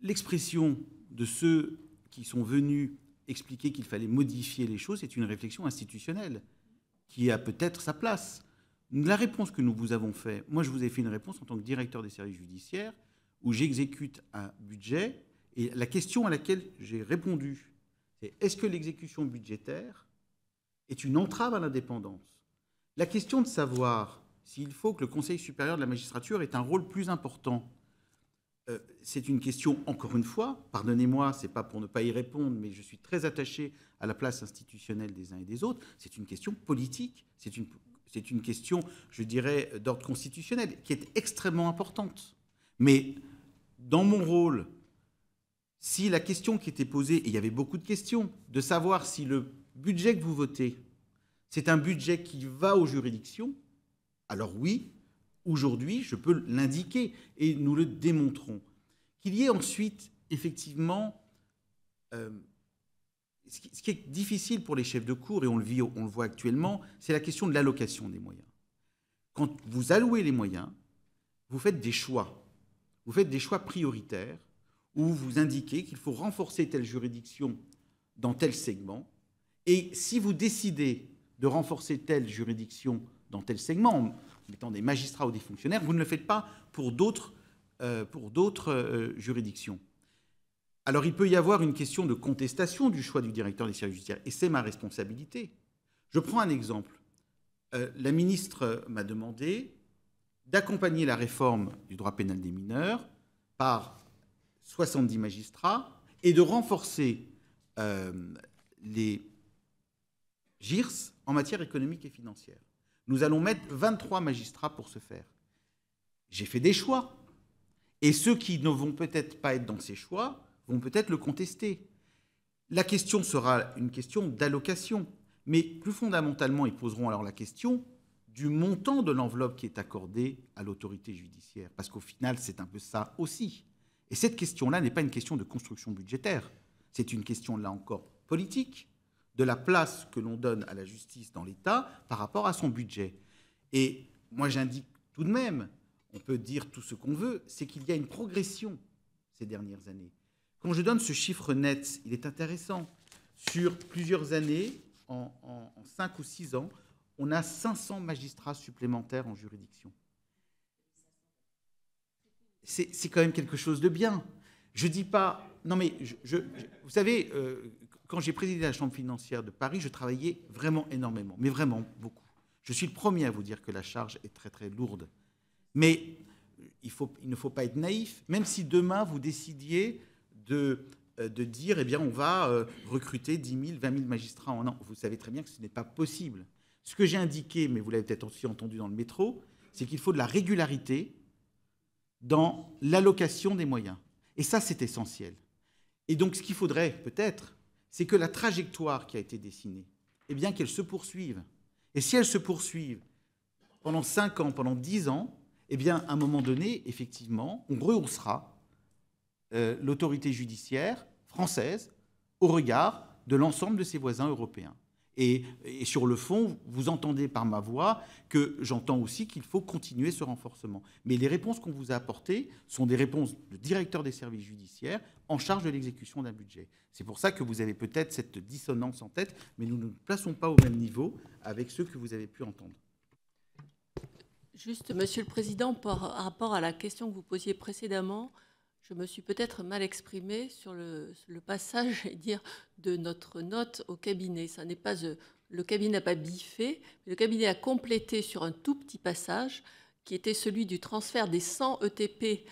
L'expression de ceux qui sont venus expliquer qu'il fallait modifier les choses est une réflexion institutionnelle qui a peut-être sa place. La réponse que nous vous avons faite, moi je vous ai fait une réponse en tant que directeur des services judiciaires où j'exécute un budget, et la question à laquelle j'ai répondu, c'est est-ce que l'exécution budgétaire est une entrave à l'indépendance? La question de savoir s'il faut que le Conseil supérieur de la magistrature ait un rôle plus important, c'est une question, encore une fois, pardonnez-moi, ce n'est pas pour ne pas y répondre, mais je suis très attaché à la place institutionnelle des uns et des autres, c'est une question politique, c'est une question, je dirais, d'ordre constitutionnel, qui est extrêmement importante. Mais dans mon rôle, si la question qui était posée, et il y avait beaucoup de questions, de savoir si le budget que vous votez, c'est un budget qui va aux juridictions, alors oui, aujourd'hui, je peux l'indiquer et nous le démontrons. Qu'il y ait ensuite, effectivement, ce qui est difficile pour les chefs de cour, et on le voit actuellement, c'est la question de l'allocation des moyens. Quand vous allouez les moyens, vous faites des choix. Vous faites des choix prioritaires où vous indiquez qu'il faut renforcer telle juridiction dans tel segment. Et si vous décidez de renforcer telle juridiction dans tel segment, en mettant des magistrats ou des fonctionnaires, vous ne le faites pas pour d'autres juridictions. Alors il peut y avoir une question de contestation du choix du directeur des services judiciaires, et c'est ma responsabilité. Je prends un exemple. La ministre m'a demandé d'accompagner la réforme du droit pénal des mineurs par 70 magistrats et de renforcer les GIRS en matière économique et financière. Nous allons mettre 23 magistrats pour ce faire. J'ai fait des choix. Et ceux qui ne vont peut-être pas être dans ces choix vont peut-être le contester. La question sera une question d'allocation. Mais plus fondamentalement, ils poseront alors la question du montant de l'enveloppe qui est accordée à l'autorité judiciaire. Parce qu'au final, c'est un peu ça aussi. Et cette question-là n'est pas une question de construction budgétaire. C'est une question, là encore, politique, de la place que l'on donne à la justice dans l'État par rapport à son budget. Et moi, j'indique tout de même, on peut dire tout ce qu'on veut, c'est qu'il y a une progression ces dernières années. Quand je donne ce chiffre net, il est intéressant. Sur plusieurs années, en 5 ou 6 ans, on a 500 magistrats supplémentaires en juridiction. C'est quand même quelque chose de bien. Je ne dis pas... Non mais, vous savez, quand j'ai présidé la Chambre financière de Paris, je travaillais vraiment énormément, mais vraiment beaucoup. Je suis le premier à vous dire que la charge est très très lourde. Mais il ne faut pas être naïf, même si demain vous décidiez de dire, eh bien on va recruter 10 000, 20 000 magistrats en an. Vous savez très bien que ce n'est pas possible. Ce que j'ai indiqué, mais vous l'avez peut-être aussi entendu dans le métro, c'est qu'il faut de la régularité dans l'allocation des moyens. Et ça, c'est essentiel. Et donc, ce qu'il faudrait peut-être, c'est que la trajectoire qui a été dessinée, eh bien, qu'elle se poursuive. Et si elle se poursuive pendant 5 ans, pendant 10 ans, eh bien, à un moment donné, effectivement, on rehaussera l'autorité judiciaire française au regard de l'ensemble de ses voisins européens. Et sur le fond, vous entendez par ma voix que j'entends aussi qu'il faut continuer ce renforcement. Mais les réponses qu'on vous a apportées sont des réponses de directeurs des services judiciaires en charge de l'exécution d'un budget. C'est pour ça que vous avez peut-être cette dissonance en tête, mais nous ne nous plaçons pas au même niveau avec ceux que vous avez pu entendre. Juste, Monsieur le Président, par rapport à la question que vous posiez précédemment, je me suis peut-être mal exprimée sur le passage, j'allais dire, de notre note au cabinet. Ça n'est pas, le cabinet n'a pas biffé, mais le cabinet a complété sur un tout petit passage qui était celui du transfert des 100 ETP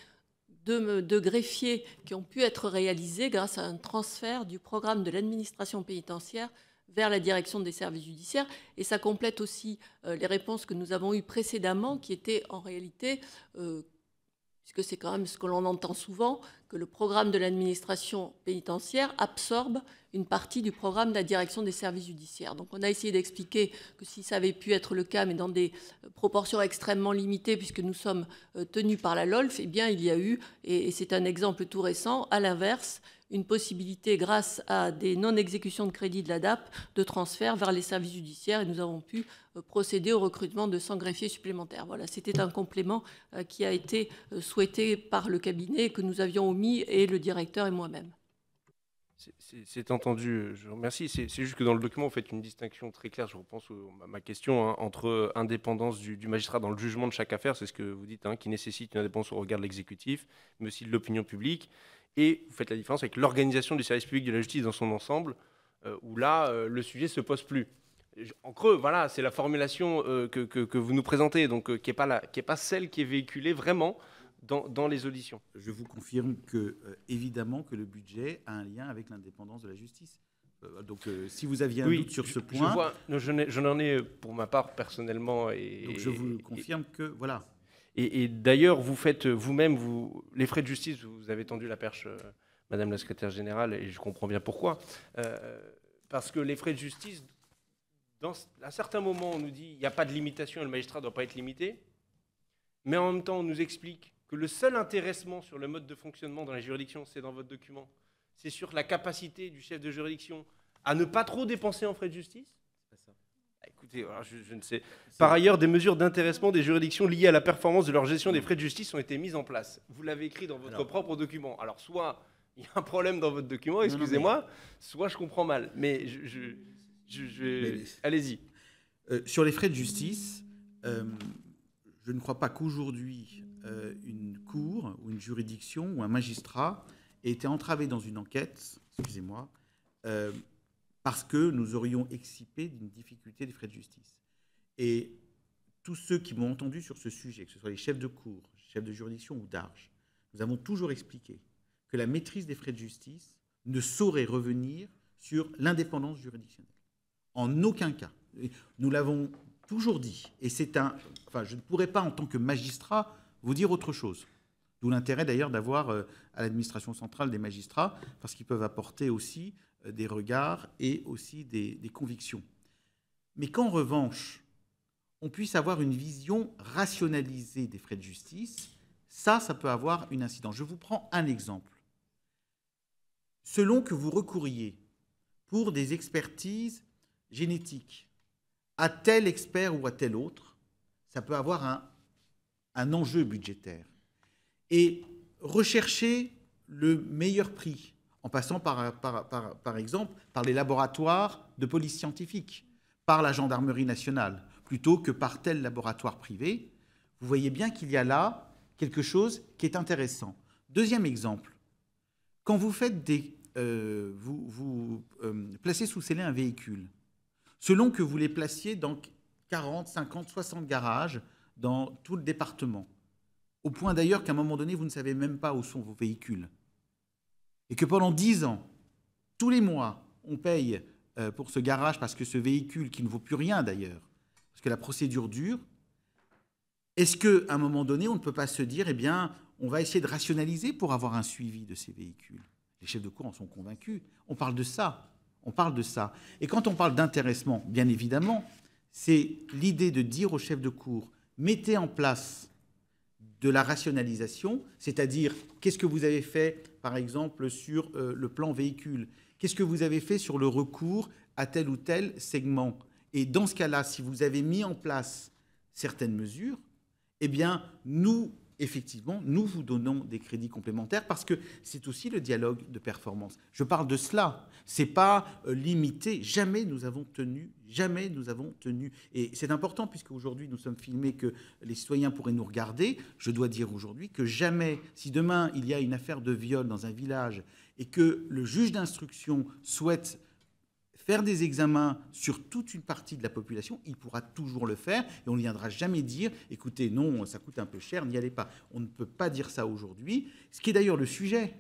de greffiers qui ont pu être réalisés grâce à un transfert du programme de l'administration pénitentiaire vers la direction des services judiciaires. Et ça complète aussi les réponses que nous avons eues précédemment, qui étaient en réalité... puisque c'est quand même ce que l'on entend souvent, que le programme de l'administration pénitentiaire absorbe une partie du programme de la direction des services judiciaires. Donc on a essayé d'expliquer que si ça avait pu être le cas, mais dans des proportions extrêmement limitées, puisque nous sommes tenus par la LOLF, eh bien il y a eu, et c'est un exemple tout récent, à l'inverse, une possibilité, grâce à des non-exécutions de crédit de la DAP, de transfert vers les services judiciaires. Et nous avons pu procéder au recrutement de 100 greffiers supplémentaires. Voilà, c'était un complément qui a été souhaité par le cabinet, que nous avions omis, et le directeur et moi-même. C'est entendu, je vous remercie. C'est juste que dans le document, vous faites une distinction très claire, je repense à ma question, hein, entre indépendance du magistrat dans le jugement de chaque affaire, c'est ce que vous dites, hein, qui nécessite une indépendance au regard de l'exécutif, mais aussi de l'opinion publique. Et vous faites la différence avec l'organisation du service public de la justice dans son ensemble, où là, le sujet ne se pose plus. En creux, voilà, c'est la formulation que vous nous présentez, donc qui n'est pas celle qui est véhiculée vraiment dans les auditions. Je vous confirme que, évidemment, que le budget a un lien avec l'indépendance de la justice. Donc, si vous aviez un doute sur ce point... Je n'en ai, pour ma part, personnellement... Donc, je vous confirme que, voilà... Et d'ailleurs, vous faites vous-même les frais de justice, vous avez tendu la perche, Madame la Secrétaire Générale, et je comprends bien pourquoi. Parce que les frais de justice, à certains moments, on nous dit qu'il n'y a pas de limitation et le magistrat ne doit pas être limité. Mais en même temps, on nous explique que le seul intéressement sur le mode de fonctionnement dans les juridictions, c'est dans votre document, c'est sur la capacité du chef de juridiction à ne pas trop dépenser en frais de justice. Écoutez, je ne sais. Par ailleurs, des mesures d'intéressement des juridictions liées à la performance de leur gestion des frais de justice ont été mises en place. Vous l'avez écrit dans votre propre document. Alors, soit il y a un problème dans votre document, excusez-moi, soit je comprends mal. Mais allez-y. Sur les frais de justice, je ne crois pas qu'aujourd'hui, une cour ou une juridiction ou un magistrat ait été entravé dans une enquête, excusez-moi, parce que nous aurions excipé d'une difficulté des frais de justice. Et tous ceux qui m'ont entendu sur ce sujet, que ce soit les chefs de cour, chefs de juridiction ou d'arge, nous avons toujours expliqué que la maîtrise des frais de justice ne saurait revenir sur l'indépendance juridictionnelle. En aucun cas. Nous l'avons toujours dit. Et c'est un... Enfin, je ne pourrais pas, en tant que magistrat, vous dire autre chose. D'où l'intérêt, d'ailleurs, d'avoir à l'administration centrale des magistrats, parce qu'ils peuvent apporter aussi des regards et aussi des convictions. Mais qu'en revanche, on puisse avoir une vision rationalisée des frais de justice, ça peut avoir une incidence. Je vous prends un exemple. Selon que vous recouriez pour des expertises génétiques à tel expert ou à tel autre, ça peut avoir un enjeu budgétaire. Et rechercher le meilleur prix, en passant par exemple par les laboratoires de police scientifique, par la gendarmerie nationale, plutôt que par tel laboratoire privé, vous voyez bien qu'il y a là quelque chose qui est intéressant. Deuxième exemple, quand vous faites placez sous scellé un véhicule, selon que vous les placiez dans 40, 50, 60 garages dans tout le département, au point d'ailleurs qu'à un moment donné, vous ne savez même pas où sont vos véhicules, et que pendant 10 ans, tous les mois, on paye pour ce garage parce que ce véhicule, qui ne vaut plus rien d'ailleurs, parce que la procédure dure, est-ce qu'à un moment donné, on ne peut pas se dire, eh bien, on va essayer de rationaliser pour avoir un suivi de ces véhicules. Les chefs de cour en sont convaincus. On parle de ça. On parle de ça. Et quand on parle d'intéressement, bien évidemment, c'est l'idée de dire aux chefs de cour, mettez en place de la rationalisation, c'est-à-dire qu'est-ce que vous avez fait, par exemple, sur le plan véhicule? Qu'est-ce que vous avez fait sur le recours à tel ou tel segment? Et dans ce cas-là, si vous avez mis en place certaines mesures, eh bien, nous, effectivement, nous vous donnons des crédits complémentaires parce que c'est aussi le dialogue de performance. Je parle de cela. Ce n'est pas limité. Jamais nous avons tenu. Jamais nous avons tenu. Et c'est important puisque aujourd'hui nous sommes filmés que les citoyens pourraient nous regarder. Je dois dire aujourd'hui que jamais, si demain il y a une affaire de viol dans un village et que le juge d'instruction souhaite faire des examens sur toute une partie de la population, il pourra toujours le faire et on ne viendra jamais dire « écoutez, non, ça coûte un peu cher, n'y allez pas ». On ne peut pas dire ça aujourd'hui, ce qui est d'ailleurs le sujet.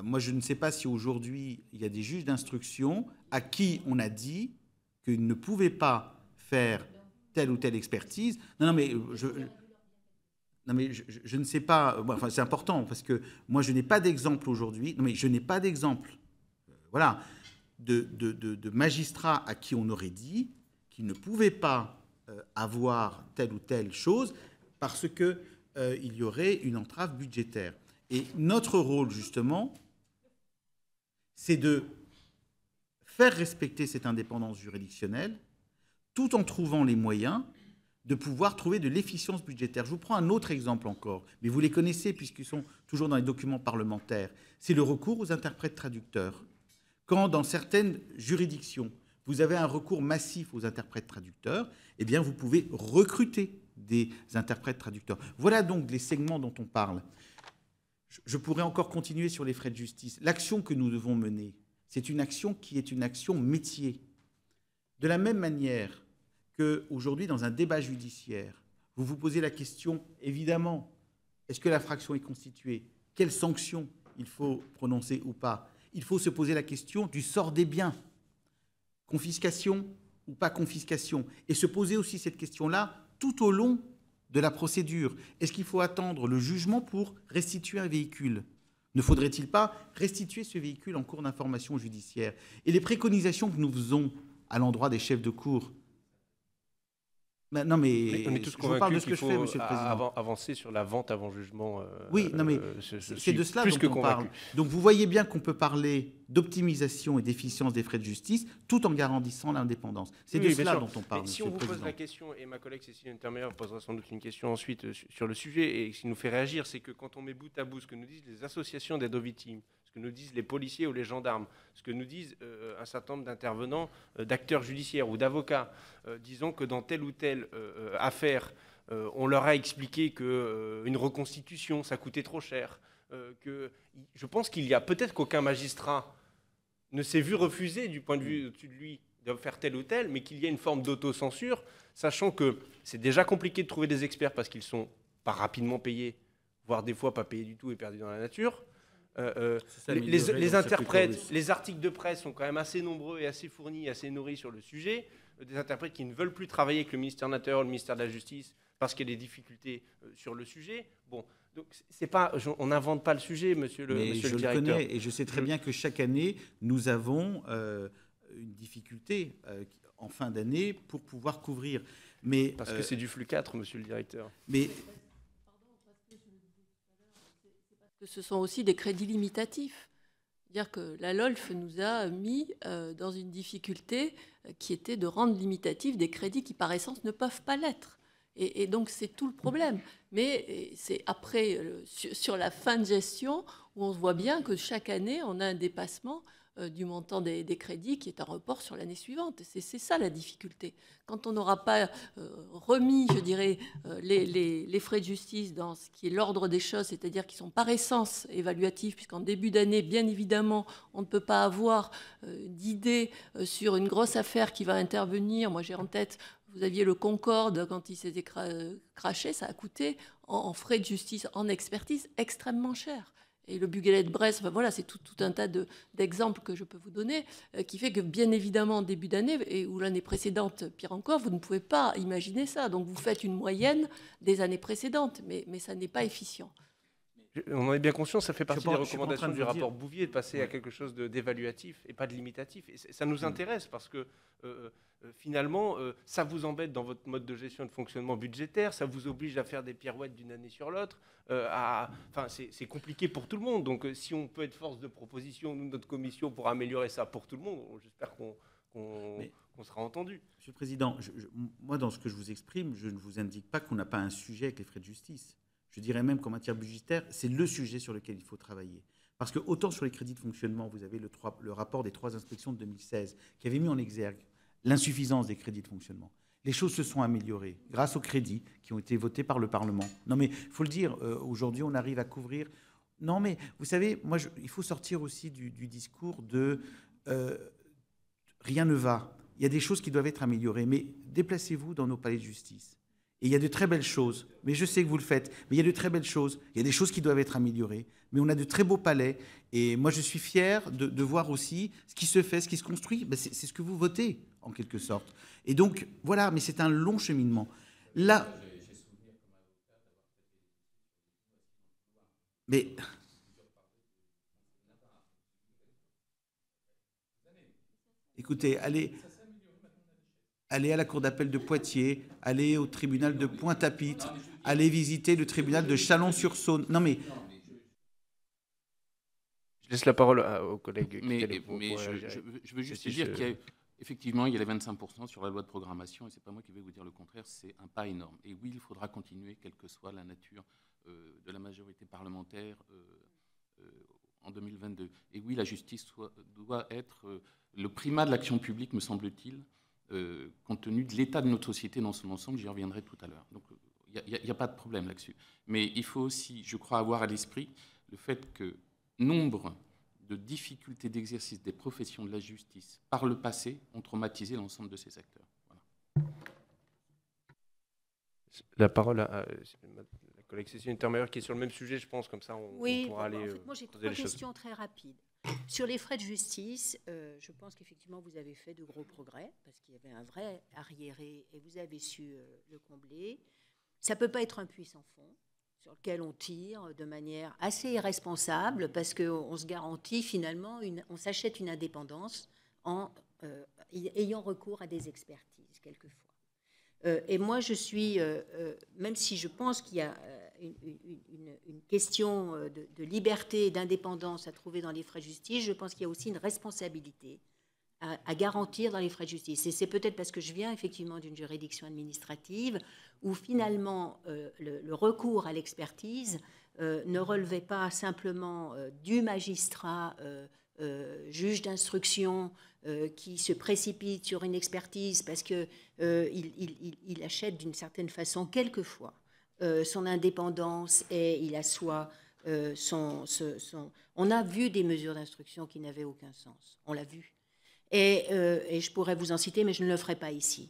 Moi, je ne sais pas si aujourd'hui, il y a des juges d'instruction à qui on a dit qu'ils ne pouvaient pas faire telle ou telle expertise. Non, non, mais je ne sais pas, enfin c'est important parce que moi je n'ai pas d'exemple aujourd'hui, non mais je n'ai pas d'exemple, voilà, de magistrats à qui on aurait dit qu'ils ne pouvaient pas avoir telle ou telle chose parce qu'il y aurait une entrave budgétaire. Et notre rôle justement, c'est de faire respecter cette indépendance juridictionnelle tout en trouvant les moyens de pouvoir trouver de l'efficience budgétaire. Je vous prends un autre exemple encore, mais vous les connaissez puisqu'ils sont toujours dans les documents parlementaires. C'est le recours aux interprètes traducteurs. Quand dans certaines juridictions, vous avez un recours massif aux interprètes traducteurs, eh bien vous pouvez recruter des interprètes traducteurs. Voilà donc les segments dont on parle. Je pourrais encore continuer sur les frais de justice. L'action que nous devons mener, c'est une action qui est une action métier. De la même manière qu'aujourd'hui, dans un débat judiciaire, vous vous posez la question, évidemment, est-ce que la fraction est constituée? Quelles sanctions il faut prononcer ou pas? Il faut se poser la question du sort des biens. Confiscation ou pas confiscation? Et se poser aussi cette question-là tout au long de la procédure. Est-ce qu'il faut attendre le jugement pour restituer un véhicule? Ne faudrait-il pas restituer ce véhicule en cours d'information judiciaire? Et les préconisations que nous faisons à l'endroit des chefs de cour, ben non, mais on est tous convaincus qu'il faut avancer sur la vente avant jugement. Oui, non, mais c'est de cela dont on parle. Donc vous voyez bien qu'on peut parler d'optimisation et d'efficience des frais de justice tout en garantissant l'indépendance. C'est de cela dont on parle. Si on vous pose la question, et ma collègue Cécile Intermeyer posera sans doute une question ensuite sur le sujet, et ce qui nous fait réagir, c'est que quand on met bout à bout ce que nous disent les associations d'aide aux victimes, ce que nous disent les policiers ou les gendarmes, ce que nous disent un certain nombre d'intervenants, d'acteurs judiciaires ou d'avocats. Disons que dans telle ou telle affaire, on leur a expliqué qu'une reconstitution, ça coûtait trop cher. Je pense qu'il y a peut-être qu'aucun magistrat ne s'est vu refuser du point de vue au-dessus de lui de faire tel ou tel, mais qu'il y a une forme d'autocensure, sachant que c'est déjà compliqué de trouver des experts parce qu'ils sont pas rapidement payés, voire des fois pas payés du tout et perdus dans la nature. Les interprètes, les articles de presse sont quand même assez nombreux et assez fournis, assez nourris sur le sujet. Des interprètes qui ne veulent plus travailler avec le ministère de l'Intérieur, le ministère de la Justice, parce qu'il y a des difficultés sur le sujet. Bon, donc c'est pas, on n'invente pas le sujet, monsieur le directeur. Je le connais et je sais très bien que chaque année, nous avons une difficulté en fin d'année pour pouvoir couvrir. Mais, parce que c'est du flux 4, monsieur le directeur. Mais... ce sont aussi des crédits limitatifs. C'est-à-dire que la LOLF nous a mis dans une difficulté qui était de rendre limitatifs des crédits qui, par essence, ne peuvent pas l'être. Et donc, c'est tout le problème. Mais c'est après, sur la fin de gestion, où on voit bien que chaque année, on a un dépassement du montant des crédits qui est un report sur l'année suivante. C'est ça la difficulté. Quand on n'aura pas remis, je dirais, les frais de justice dans ce qui est l'ordre des choses, c'est-à-dire qui sont par essence évaluatifs, puisqu'en début d'année, bien évidemment, on ne peut pas avoir d'idée sur une grosse affaire qui va intervenir. Moi, j'ai en tête, vous aviez le Concorde, quand il s'était craché, ça a coûté en frais de justice, en expertise, extrêmement cher. et le Bugalet de Brest, enfin voilà, c'est tout un tas d'exemples que je peux vous donner, qui fait que bien évidemment en début d'année, et ou l'année précédente, pire encore, vous ne pouvez pas imaginer ça. Donc vous faites une moyenne des années précédentes, mais ça n'est pas efficient. On en est bien conscient, ça fait partie des recommandations du rapport Bouvier, de passer à quelque chose d'évaluatif et pas de limitatif. Et ça nous intéresse parce que finalement, ça vous embête dans votre mode de gestion et de fonctionnement budgétaire, ça vous oblige à faire des pirouettes d'une année sur l'autre. C'est compliqué pour tout le monde. Donc si on peut être force de proposition, nous, notre commission, pour améliorer ça pour tout le monde, j'espère qu'on sera entendu. Monsieur le Président, moi, dans ce que je vous exprime, je ne vous indique pas qu'on n'a pas un sujet avec les frais de justice. Je dirais même qu'en matière budgétaire, c'est le sujet sur lequel il faut travailler. Parce que autant sur les crédits de fonctionnement, vous avez le rapport des 3 inspections de 2016 qui avait mis en exergue l'insuffisance des crédits de fonctionnement. Les choses se sont améliorées grâce aux crédits qui ont été votés par le Parlement. Non mais il faut le dire, aujourd'hui on arrive à couvrir... Non mais vous savez, moi, il faut sortir aussi du discours de rien ne va. Il y a des choses qui doivent être améliorées, mais déplacez-vous dans nos palais de justice. Et il y a de très belles choses, mais je sais que vous le faites, mais il y a de très belles choses, il y a des choses qui doivent être améliorées, mais on a de très beaux palais, et moi je suis fier de voir aussi ce qui se fait, ce qui se construit, ben, c'est ce que vous votez, en quelque sorte. Et donc, voilà, mais c'est un long cheminement. Là... Mais... Écoutez, allez... Allez à la cour d'appel de Poitiers, allez au tribunal de Pointe-à-Pitre, allez visiter le tribunal de Chalon-sur-Saône. Non mais... Je laisse la parole aux collègues. Je veux juste dire qu'effectivement, il y a les 25% sur la loi de programmation, et ce n'est pas moi qui vais vous dire le contraire, c'est un pas énorme. Et oui, il faudra continuer, quelle que soit la nature de la majorité parlementaire en 2022. Et oui, la justice doit être le primat de l'action publique, me semble-t-il, compte tenu de l'état de notre société dans son ensemble, j'y reviendrai tout à l'heure. Donc, il n'y a pas de problème là-dessus. Mais il faut aussi, je crois, avoir à l'esprit le fait que nombre de difficultés d'exercice des professions de la justice par le passé ont traumatisé l'ensemble de ces acteurs. Voilà. La parole à la collègue Cécile Intermeyer qui est sur le même sujet, je pense, comme ça on pourra aller... Moi, j'ai 3 questions très rapides. Sur les frais de justice, je pense qu'effectivement vous avez fait de gros progrès parce qu'il y avait un vrai arriéré et vous avez su le combler. Ça ne peut pas être un puits sans fond sur lequel on tire de manière assez irresponsable parce qu'on se garantit finalement, on s'achète une indépendance en ayant recours à des expertises quelquefois. Et moi je suis, même si je pense qu'il y a une question de liberté et d'indépendance à trouver dans les frais de justice, je pense qu'il y a aussi une responsabilité à garantir dans les frais de justice. Et c'est peut-être parce que je viens effectivement d'une juridiction administrative où finalement le recours à l'expertise ne relevait pas simplement du magistrat juge d'instruction qui se précipite sur une expertise parce qu'il il achète d'une certaine façon quelquefois son indépendance et il assoit son... On a vu des mesures d'instruction qui n'avaient aucun sens, on l'a vu. Et je pourrais vous en citer, mais je ne le ferai pas ici.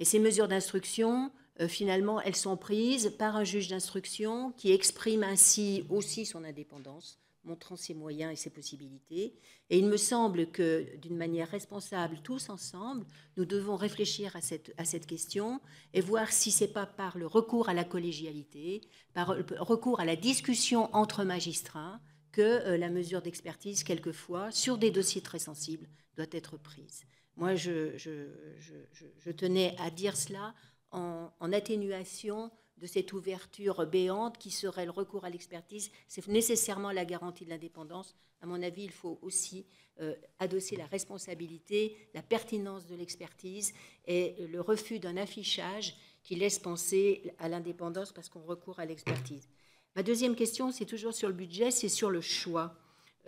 Et ces mesures d'instruction, finalement, elles sont prises par un juge d'instruction qui exprime ainsi aussi son indépendance, montrant ses moyens et ses possibilités. Et il me semble que, d'une manière responsable, tous ensemble, nous devons réfléchir à cette question et voir si ce n'est pas par le recours à la collégialité, par le recours à la discussion entre magistrats, que la mesure d'expertise, quelquefois, sur des dossiers très sensibles, doit être prise. Moi, je tenais à dire cela en atténuation de cette ouverture béante qui serait le recours à l'expertise, c'est nécessairement la garantie de l'indépendance. À mon avis, il faut aussi adosser la responsabilité, la pertinence de l'expertise et le refus d'un affichage qui laisse penser à l'indépendance parce qu'on recourt à l'expertise. Ma deuxième question, c'est toujours sur le budget, c'est sur le choix.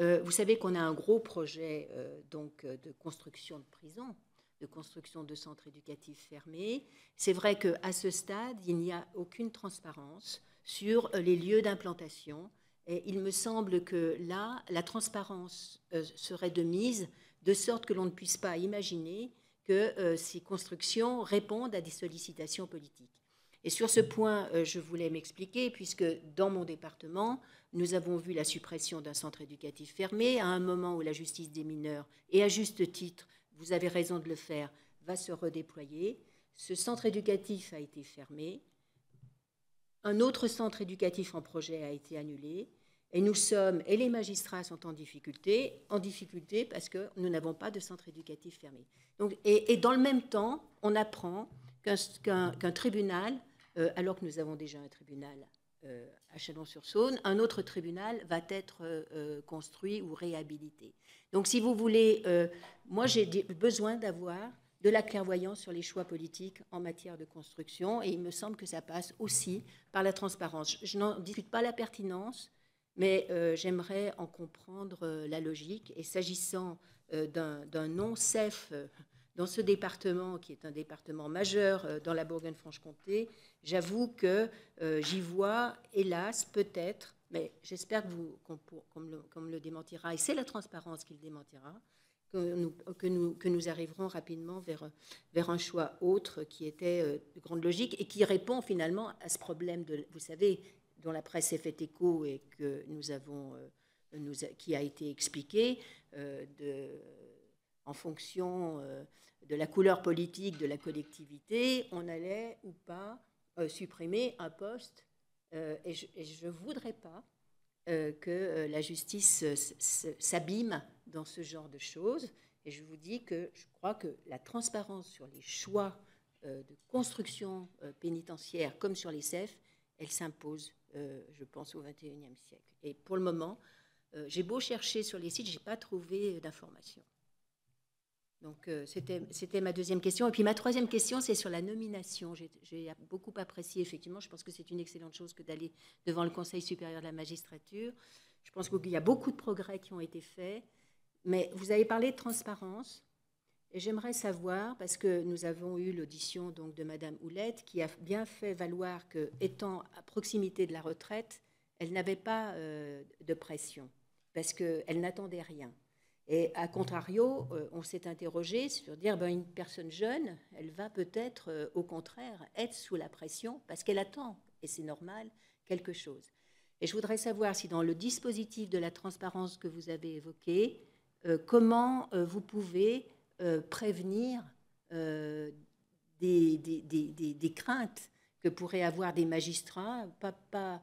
Vous savez qu'on a un gros projet donc, de construction de prisons, de construction de centres éducatifs fermés. C'est vrai qu'à ce stade, il n'y a aucune transparence sur les lieux d'implantation. Et il me semble que là, la transparence serait de mise, de sorte que l'on ne puisse pas imaginer que ces constructions répondent à des sollicitations politiques. Et sur ce point, je voulais m'expliquer, puisque dans mon département, Nous avons vu la suppression d'un centre éducatif fermé à un moment où la justice des mineurs, et à juste titre, vous avez raison de le faire, va se redéployer. Ce centre éducatif a été fermé. Un autre centre éducatif en projet a été annulé. Et nous sommes, et les magistrats sont en difficulté parce que nous n'avons pas de centre éducatif fermé. Donc, et dans le même temps, on apprend qu'un tribunal, alors que nous avons déjà un tribunal à Chalon-sur-Saône, un autre tribunal va être construit ou réhabilité. Donc si vous voulez, moi j'ai besoin d'avoir de la clairvoyance sur les choix politiques en matière de construction, et il me semble que ça passe aussi par la transparence. Je n'en discute pas la pertinence, mais j'aimerais en comprendre la logique. Et s'agissant d'un non-CEF dans ce département, qui est un département majeur dans la Bourgogne-Franche-Comté, j'avoue que j'y vois, hélas, peut-être, mais j'espère qu'on me le démentira, et c'est la transparence qui le démentira, que nous arriverons rapidement vers un choix autre qui était de grande logique et qui répond finalement à ce problème, vous savez, dont la presse s'est fait écho et que nous avons, qui a été expliqué en fonction de la couleur politique de la collectivité, on allait ou pas supprimer un poste. Et je voudrais pas que la justice s'abîme dans ce genre de choses. Et je vous dis que je crois que la transparence sur les choix de construction pénitentiaire comme sur les CEF, elle s'impose, je pense, au XXIe siècle. Et pour le moment, j'ai beau chercher sur les sites, je n'ai pas trouvé d'informations. Donc, c'était ma deuxième question. Et puis, ma troisième question, c'est sur la nomination. J'ai beaucoup apprécié, effectivement. Je pense que c'est une excellente chose que d'aller devant le Conseil supérieur de la magistrature. Je pense qu'il y a beaucoup de progrès qui ont été faits. Mais vous avez parlé de transparence. Et j'aimerais savoir, parce que nous avons eu l'audition donc de Madame Houlette, qui a bien fait valoir que, étant à proximité de la retraite, elle n'avait pas de pression, parce qu'elle n'attendait rien. Et à contrario, on s'est interrogé sur dire ben, une personne jeune, elle va peut-être, au contraire, être sous la pression, parce qu'elle attend, et c'est normal, quelque chose. Et je voudrais savoir si dans le dispositif de la transparence que vous avez évoqué, comment vous pouvez prévenir des craintes que pourraient avoir des magistrats, enfin,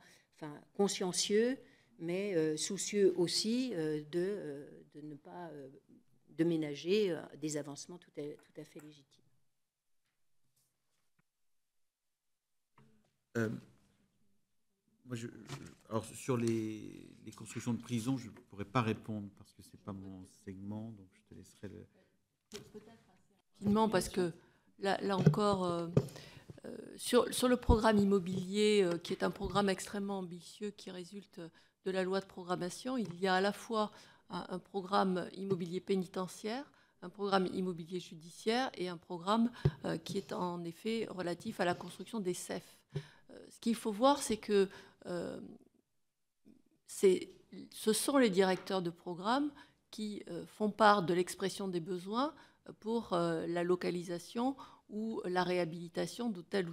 consciencieux, mais soucieux aussi de ne pas déménager des avancements tout à fait légitimes. Moi alors sur les constructions de prison, je ne pourrais pas répondre parce que ce n'est pas mon segment, donc je te laisserai le... Rapidement, parce que là encore, sur le programme immobilier, qui est un programme extrêmement ambitieux qui résulte de la loi de programmation, il y a à la fois un programme immobilier pénitentiaire, un programme immobilier judiciaire et un programme qui est en effet relatif à la construction des CEF. Ce qu'il faut voir, c'est que ce sont les directeurs de programme qui font part de l'expression des besoins pour la localisation ou la réhabilitation de telle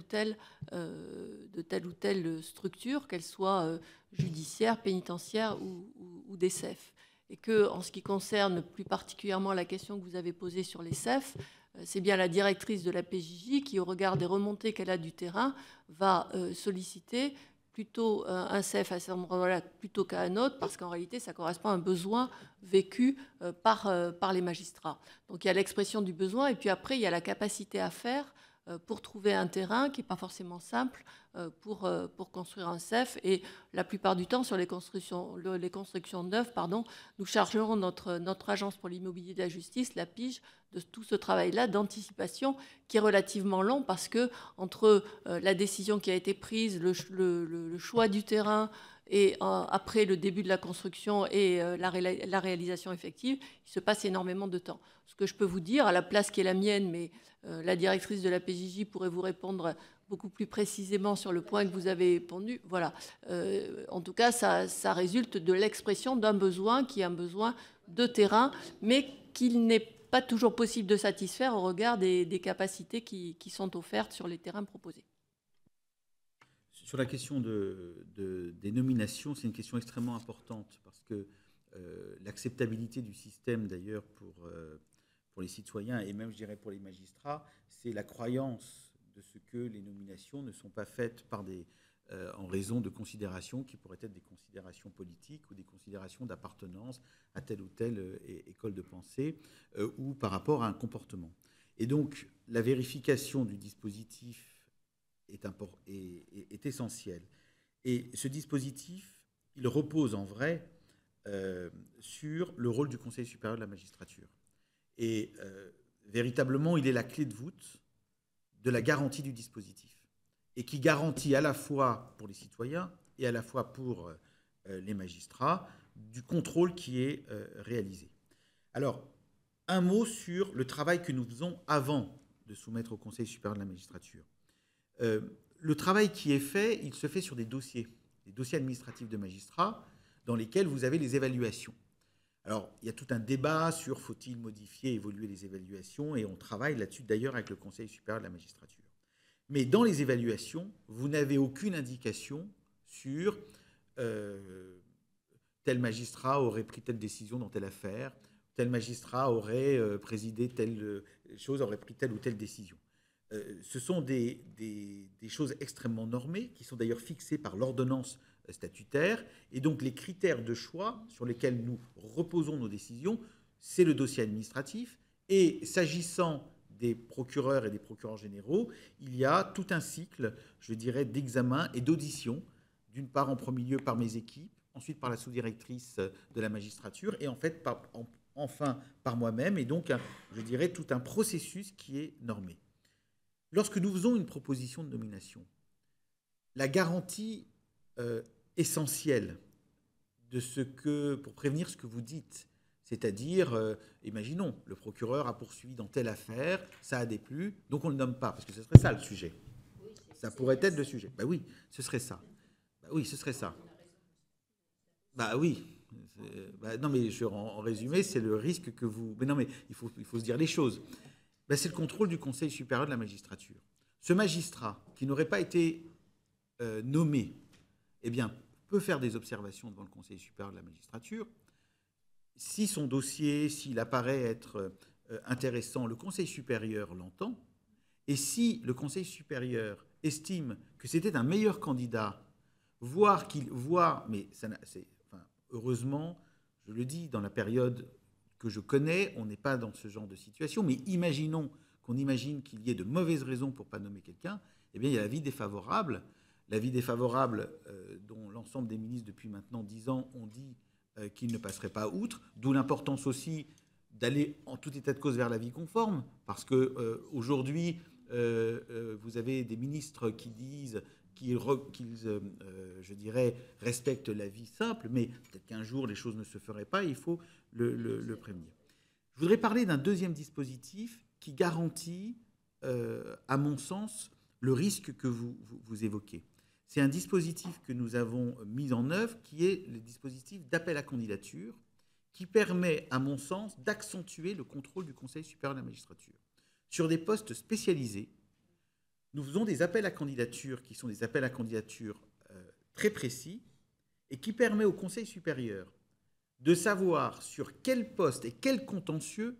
ou telle structure, qu'elle soit judiciaire, pénitentiaire ou des CEF. Et que, en ce qui concerne plus particulièrement la question que vous avez posée sur les CEF, c'est bien la directrice de la PJJ qui, au regard des remontées qu'elle a du terrain, va solliciter plutôt un CEF à cet endroit-là plutôt qu'à un autre, parce qu'en réalité, ça correspond à un besoin vécu par les magistrats. Donc, il y a l'expression du besoin, et puis après, il y a la capacité à faire pour trouver un terrain qui n'est pas forcément simple pour construire un CEF. Et la plupart du temps, sur les constructions neuves, pardon, nous chargerons notre agence pour l'immobilier de la justice, la PIJ, de tout ce travail-là d'anticipation qui est relativement long, parce que entre la décision qui a été prise, le choix du terrain et après le début de la construction et la réalisation effective, il se passe énormément de temps. Ce que je peux vous dire, à la place qui est la mienne, mais la directrice de la PJJ pourrait vous répondre beaucoup plus précisément sur le point que vous avez répondu. Voilà. En tout cas, ça résulte de l'expression d'un besoin qui est un besoin de terrain, mais qu'il n'est pas toujours possible de satisfaire au regard des capacités qui sont offertes sur les terrains proposés. Sur la question des nominations, c'est une question extrêmement importante parce que l'acceptabilité du système, d'ailleurs, pour les citoyens et même, je dirais, pour les magistrats, c'est la croyance de ce que les nominations ne sont pas faites par en raison de considérations qui pourraient être des considérations politiques ou des considérations d'appartenance à telle ou telle école de pensée ou par rapport à un comportement. Et donc, la vérification du dispositif est essentielle. Et ce dispositif, il repose en vrai sur le rôle du Conseil supérieur de la magistrature. Et véritablement, il est la clé de voûte de la garantie du dispositif et qui garantit à la fois pour les citoyens et à la fois pour les magistrats du contrôle qui est réalisé. Alors, un mot sur le travail que nous faisons avant de soumettre au Conseil supérieur de la magistrature. Le travail qui est fait, il se fait sur des dossiers administratifs de magistrats dans lesquels vous avez les évaluations. Alors, il y a tout un débat sur faut-il modifier, évoluer les évaluations, et on travaille là-dessus d'ailleurs avec le Conseil supérieur de la magistrature. Mais dans les évaluations, vous n'avez aucune indication sur tel magistrat aurait pris telle décision dans telle affaire, tel magistrat aurait présidé telle chose, aurait pris telle ou telle décision. Ce sont des choses extrêmement normées, qui sont d'ailleurs fixées par l'ordonnance statutaire, et donc les critères de choix sur lesquels nous reposons nos décisions, c'est le dossier administratif, et s'agissant des procureurs et des procureurs généraux, il y a tout un cycle, je dirais, d'examen et d'audition, d'une part en premier lieu par mes équipes, ensuite par la sous-directrice de la magistrature, et en fait, enfin par moi-même, et donc, je dirais, tout un processus qui est normé. Lorsque nous faisons une proposition de nomination, la garantie essentielle de ce que, pour prévenir ce que vous dites, c'est-à-dire, imaginons, le procureur a poursuivi dans telle affaire, ça a déplu, donc on ne le nomme pas, parce que ce serait ça le sujet. Oui, ça pourrait être le sujet. Ben oui, ce serait ça. Ben oui, ce serait ça. Ben oui. Ben non, mais en résumé, c'est le risque que vous... Mais non, mais il faut se dire les choses. Ben, c'est le contrôle du Conseil supérieur de la magistrature. Ce magistrat qui n'aurait pas été nommé, eh bien, peut faire des observations devant le Conseil supérieur de la magistrature. Si son dossier, s'il apparaît être intéressant, le Conseil supérieur l'entend. Et si le Conseil supérieur estime que c'était un meilleur candidat, voire qu'il voit, mais ça, enfin, heureusement, je le dis, dans la période que je connais, on n'est pas dans ce genre de situation, mais imaginons qu'on imagine qu'il y ait de mauvaises raisons pour ne pas nommer quelqu'un, eh bien il y a l'avis défavorable. L'avis défavorable dont l'ensemble des ministres depuis maintenant 10 ans ont dit qu'il ne passerait pas outre, d'où l'importance aussi d'aller en tout état de cause vers l'avis conforme, parce qu'aujourd'hui, vous avez des ministres qui disent je dirais, respectent l'avis simple, mais peut-être qu'un jour, les choses ne se feraient pas, il faut le prévenir. Je voudrais parler d'un deuxième dispositif qui garantit, à mon sens, le risque que vous évoquez. C'est un dispositif que nous avons mis en œuvre qui est le dispositif d'appel à candidature qui permet, à mon sens, d'accentuer le contrôle du Conseil supérieur de la magistrature. Sur des postes spécialisés, nous faisons des appels à candidature qui sont des appels à candidature très précis et qui permet au Conseil supérieur de savoir sur quel poste et quel contentieux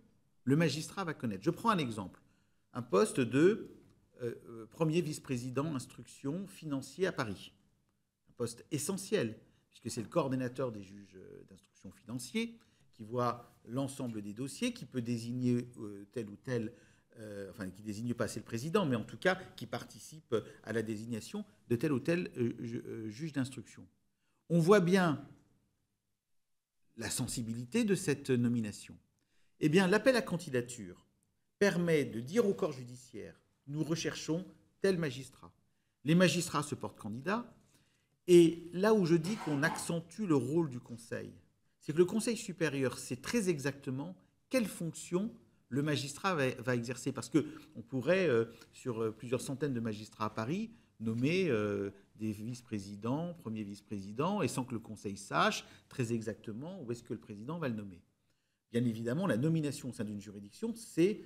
le magistrat va connaître. Je prends un exemple, un poste de... premier vice-président instruction financier à Paris. Un poste essentiel, puisque c'est le coordinateur des juges d'instruction financier qui voit l'ensemble des dossiers, qui peut désigner tel ou tel, enfin qui désigne pas, c'est le président, mais en tout cas qui participe à la désignation de tel ou tel juge d'instruction. On voit bien la sensibilité de cette nomination. Eh bien, l'appel à candidature permet de dire au corps judiciaire: nous recherchons tel magistrat. Les magistrats se portent candidats. Et là où je dis qu'on accentue le rôle du Conseil, c'est que le Conseil supérieur sait très exactement quelle fonction le magistrat va exercer. Parce qu'on pourrait, sur plusieurs centaines de magistrats à Paris, nommer des vice-présidents, premiers vice-présidents, et sans que le Conseil sache très exactement où est-ce que le président va le nommer. Bien évidemment, la nomination au sein d'une juridiction, c'est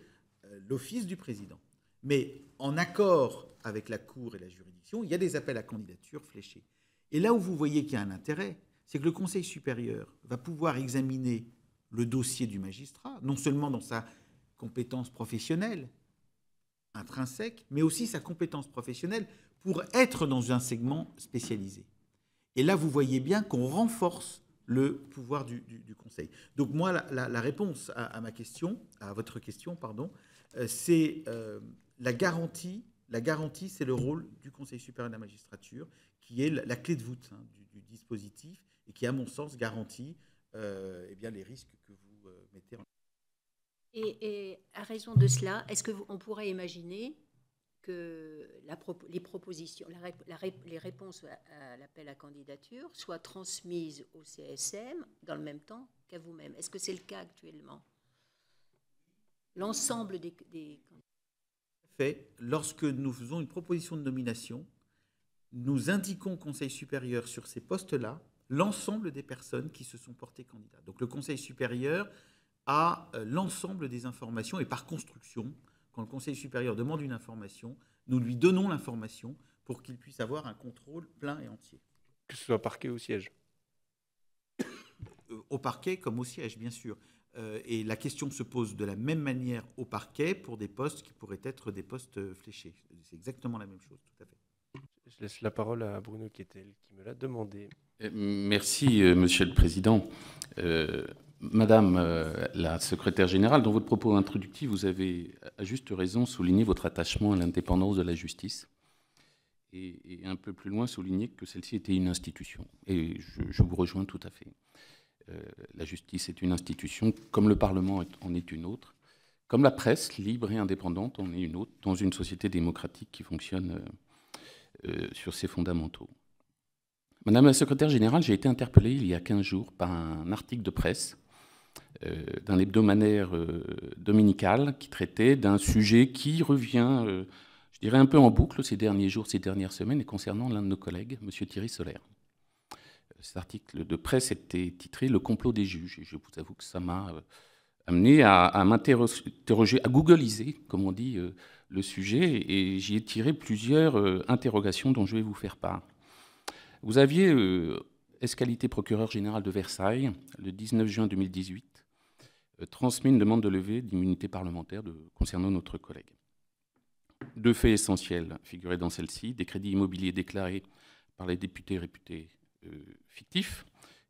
l'office du président. mais en accord avec la Cour et la juridiction, il y a des appels à candidature fléchés. Et là où vous voyez qu'il y a un intérêt, c'est que le Conseil supérieur va pouvoir examiner le dossier du magistrat, non seulement dans sa compétence professionnelle intrinsèque, mais aussi sa compétence professionnelle pour être dans un segment spécialisé. Et là, vous voyez bien qu'on renforce le pouvoir du Conseil. Donc moi, la réponse à ma question, à votre question, pardon, c'est la garantie. La garantie, c'est le rôle du Conseil supérieur de la magistrature, qui est la clé de voûte hein, du dispositif et qui, à mon sens, garantit eh bien, les risques que vous mettez en... Et à raison de cela, est-ce qu'on pourrait imaginer que les réponses à l'appel à candidature soient transmises au CSM dans le même temps qu'à vous-même? Est-ce que c'est le cas actuellement? L'ensemble des candidats. Fait, lorsque nous faisons une proposition de nomination, nous indiquons au Conseil supérieur sur ces postes-là l'ensemble des personnes qui se sont portées candidats. Donc le Conseil supérieur a l'ensemble des informations et par construction, quand le Conseil supérieur demande une information, nous lui donnons l'information pour qu'il puisse avoir un contrôle plein et entier. Que ce soit parquet ou siège. Au parquet comme au siège, bien sûr. Et la question se pose de la même manière au parquet pour des postes qui pourraient être des postes fléchés. C'est exactement la même chose, tout à fait. Je laisse la parole à Bruno Quétel, qui me l'a demandé. Merci, Monsieur le Président. Madame la secrétaire générale, dans votre propos introductif, vous avez à juste raison souligné votre attachement à l'indépendance de la justice et un peu plus loin souligné que celle-ci était une institution. Et je vous rejoins tout à fait. La justice est une institution, comme le Parlement en est une autre, comme la presse libre et indépendante en est une autre, dans une société démocratique qui fonctionne sur ses fondamentaux. Madame la secrétaire générale, j'ai été interpellé il y a 15 jours par un article de presse d'un hebdomadaire dominical qui traitait d'un sujet qui revient, je dirais, un peu en boucle ces derniers jours, ces dernières semaines, et concernant l'un de nos collègues, M. Thierry Solaire. Cet article de presse était titré « Le complot des juges ». Et je vous avoue que ça m'a amené à m'interroger, à googliser, comme on dit, le sujet. Et j'y ai tiré plusieurs interrogations dont je vais vous faire part. Vous aviez, escalité procureur général de Versailles, le 19 juin 2018, transmis une demande de levée d'immunité parlementaire concernant notre collègue. Deux faits essentiels figuraient dans celle-ci. Des crédits immobiliers déclarés par les députés réputés fictif,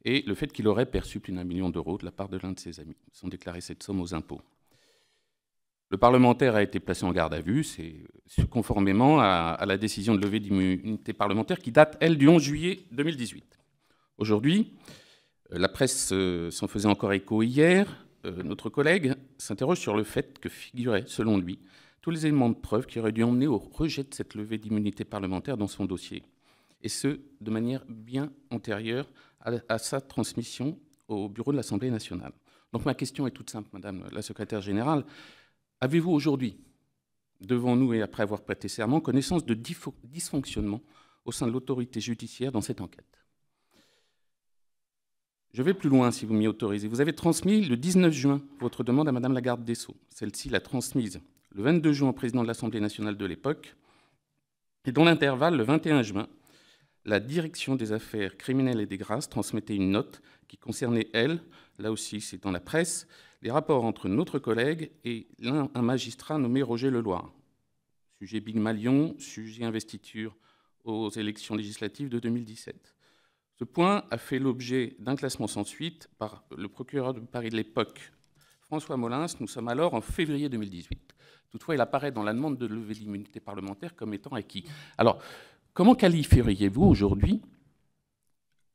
et le fait qu'il aurait perçu plus d'1 million d'euros de la part de l'un de ses amis. Ils sont déclarés cette somme aux impôts. Le parlementaire a été placé en garde à vue, c'est conformément à la décision de levée d'immunité parlementaire qui date, elle, du 11 juillet 2018. Aujourd'hui, la presse s'en faisait encore écho hier, notre collègue s'interroge sur le fait que figuraient, selon lui, tous les éléments de preuve qui auraient dû emmener au rejet de cette levée d'immunité parlementaire dans son dossier. Et ce, de manière bien antérieure à sa transmission au bureau de l'Assemblée nationale. Donc ma question est toute simple, Madame la Secrétaire Générale. Avez-vous aujourd'hui, devant nous et après avoir prêté serment, connaissance de dysfonctionnements au sein de l'autorité judiciaire dans cette enquête? Je vais plus loin, si vous m'y autorisez. Vous avez transmis le 19 juin votre demande à Madame la Garde des Sceaux. Celle-ci l'a transmise le 22 juin au président de l'Assemblée nationale de l'époque. Et dans l'intervalle, le 21 juin, la direction des affaires criminelles et des grâces transmettait une note qui concernait, elle, là aussi c'est dans la presse, les rapports entre notre collègue et un magistrat nommé Roger Leloir. Sujet Big-Malion, sujet investiture aux élections législatives de 2017. Ce point a fait l'objet d'un classement sans suite par le procureur de Paris de l'époque, François Molins. Nous sommes alors en février 2018. Toutefois, il apparaît dans la demande de lever l'immunité parlementaire comme étant acquis. Alors, comment qualifieriez-vous aujourd'hui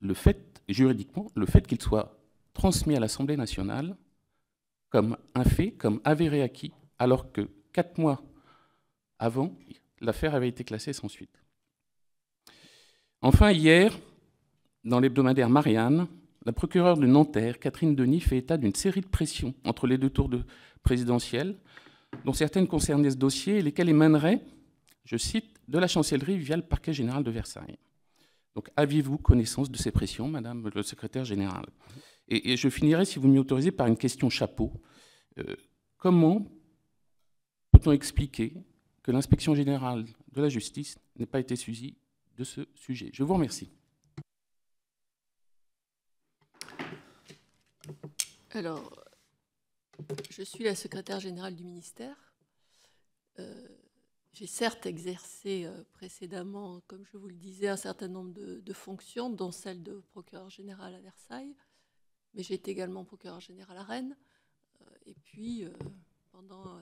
le fait, juridiquement, le fait qu'il soit transmis à l'Assemblée nationale comme un fait, comme avéré acquis, alors que 4 mois avant, l'affaire avait été classée sans suite? Enfin, hier, dans l'hebdomadaire Marianne, la procureure de Nanterre, Catherine Denis, fait état d'une série de pressions entre les deux tours de présidentielles, dont certaines concernaient ce dossier et lesquelles émaneraient, je cite, de la chancellerie via le parquet général de Versailles. Donc, aviez-vous connaissance de ces pressions, Madame le secrétaire générale? Et je finirai, si vous m'y autorisez, par une question chapeau. Comment peut-on expliquer que l'inspection générale de la justice n'ait pas été saisie de ce sujet. Je vous remercie. Alors, je suis la secrétaire générale du ministère. J'ai certes exercé précédemment, comme je vous le disais, un certain nombre de fonctions, dont celle de procureur général à Versailles, mais j'ai été également procureur général à Rennes. Et puis, pendant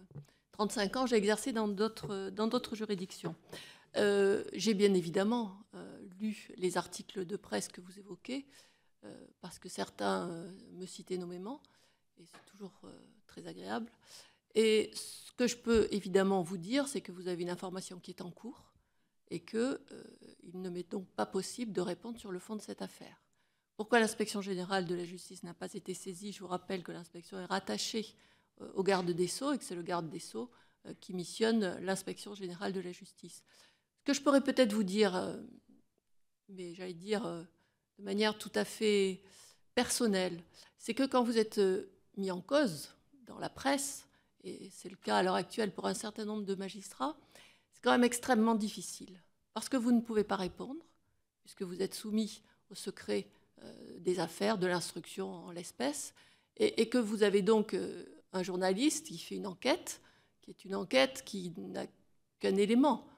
35 ans, j'ai exercé dans d'autres juridictions. J'ai bien évidemment lu les articles de presse que vous évoquez, parce que certains me citaient nommément, et c'est toujours très agréable. Et ce que je peux évidemment vous dire, c'est que vous avez une information qui est en cours et qu'il ne m'est donc pas possible de répondre sur le fond de cette affaire. Pourquoi l'inspection générale de la justice n'a pas été saisie? Je vous rappelle que l'inspection est rattachée au garde des Sceaux et que c'est le garde des Sceaux qui missionne l'inspection générale de la justice. Ce que je pourrais peut-être vous dire, mais j'allais dire de manière tout à fait personnelle, c'est que quand vous êtes mis en cause dans la presse, et c'est le cas à l'heure actuelle pour un certain nombre de magistrats, c'est quand même extrêmement difficile, parce que vous ne pouvez pas répondre, puisque vous êtes soumis au secret des affaires, de l'instruction en l'espèce, et que vous avez donc un journaliste qui fait une enquête, qui est une enquête qui n'a qu'un élément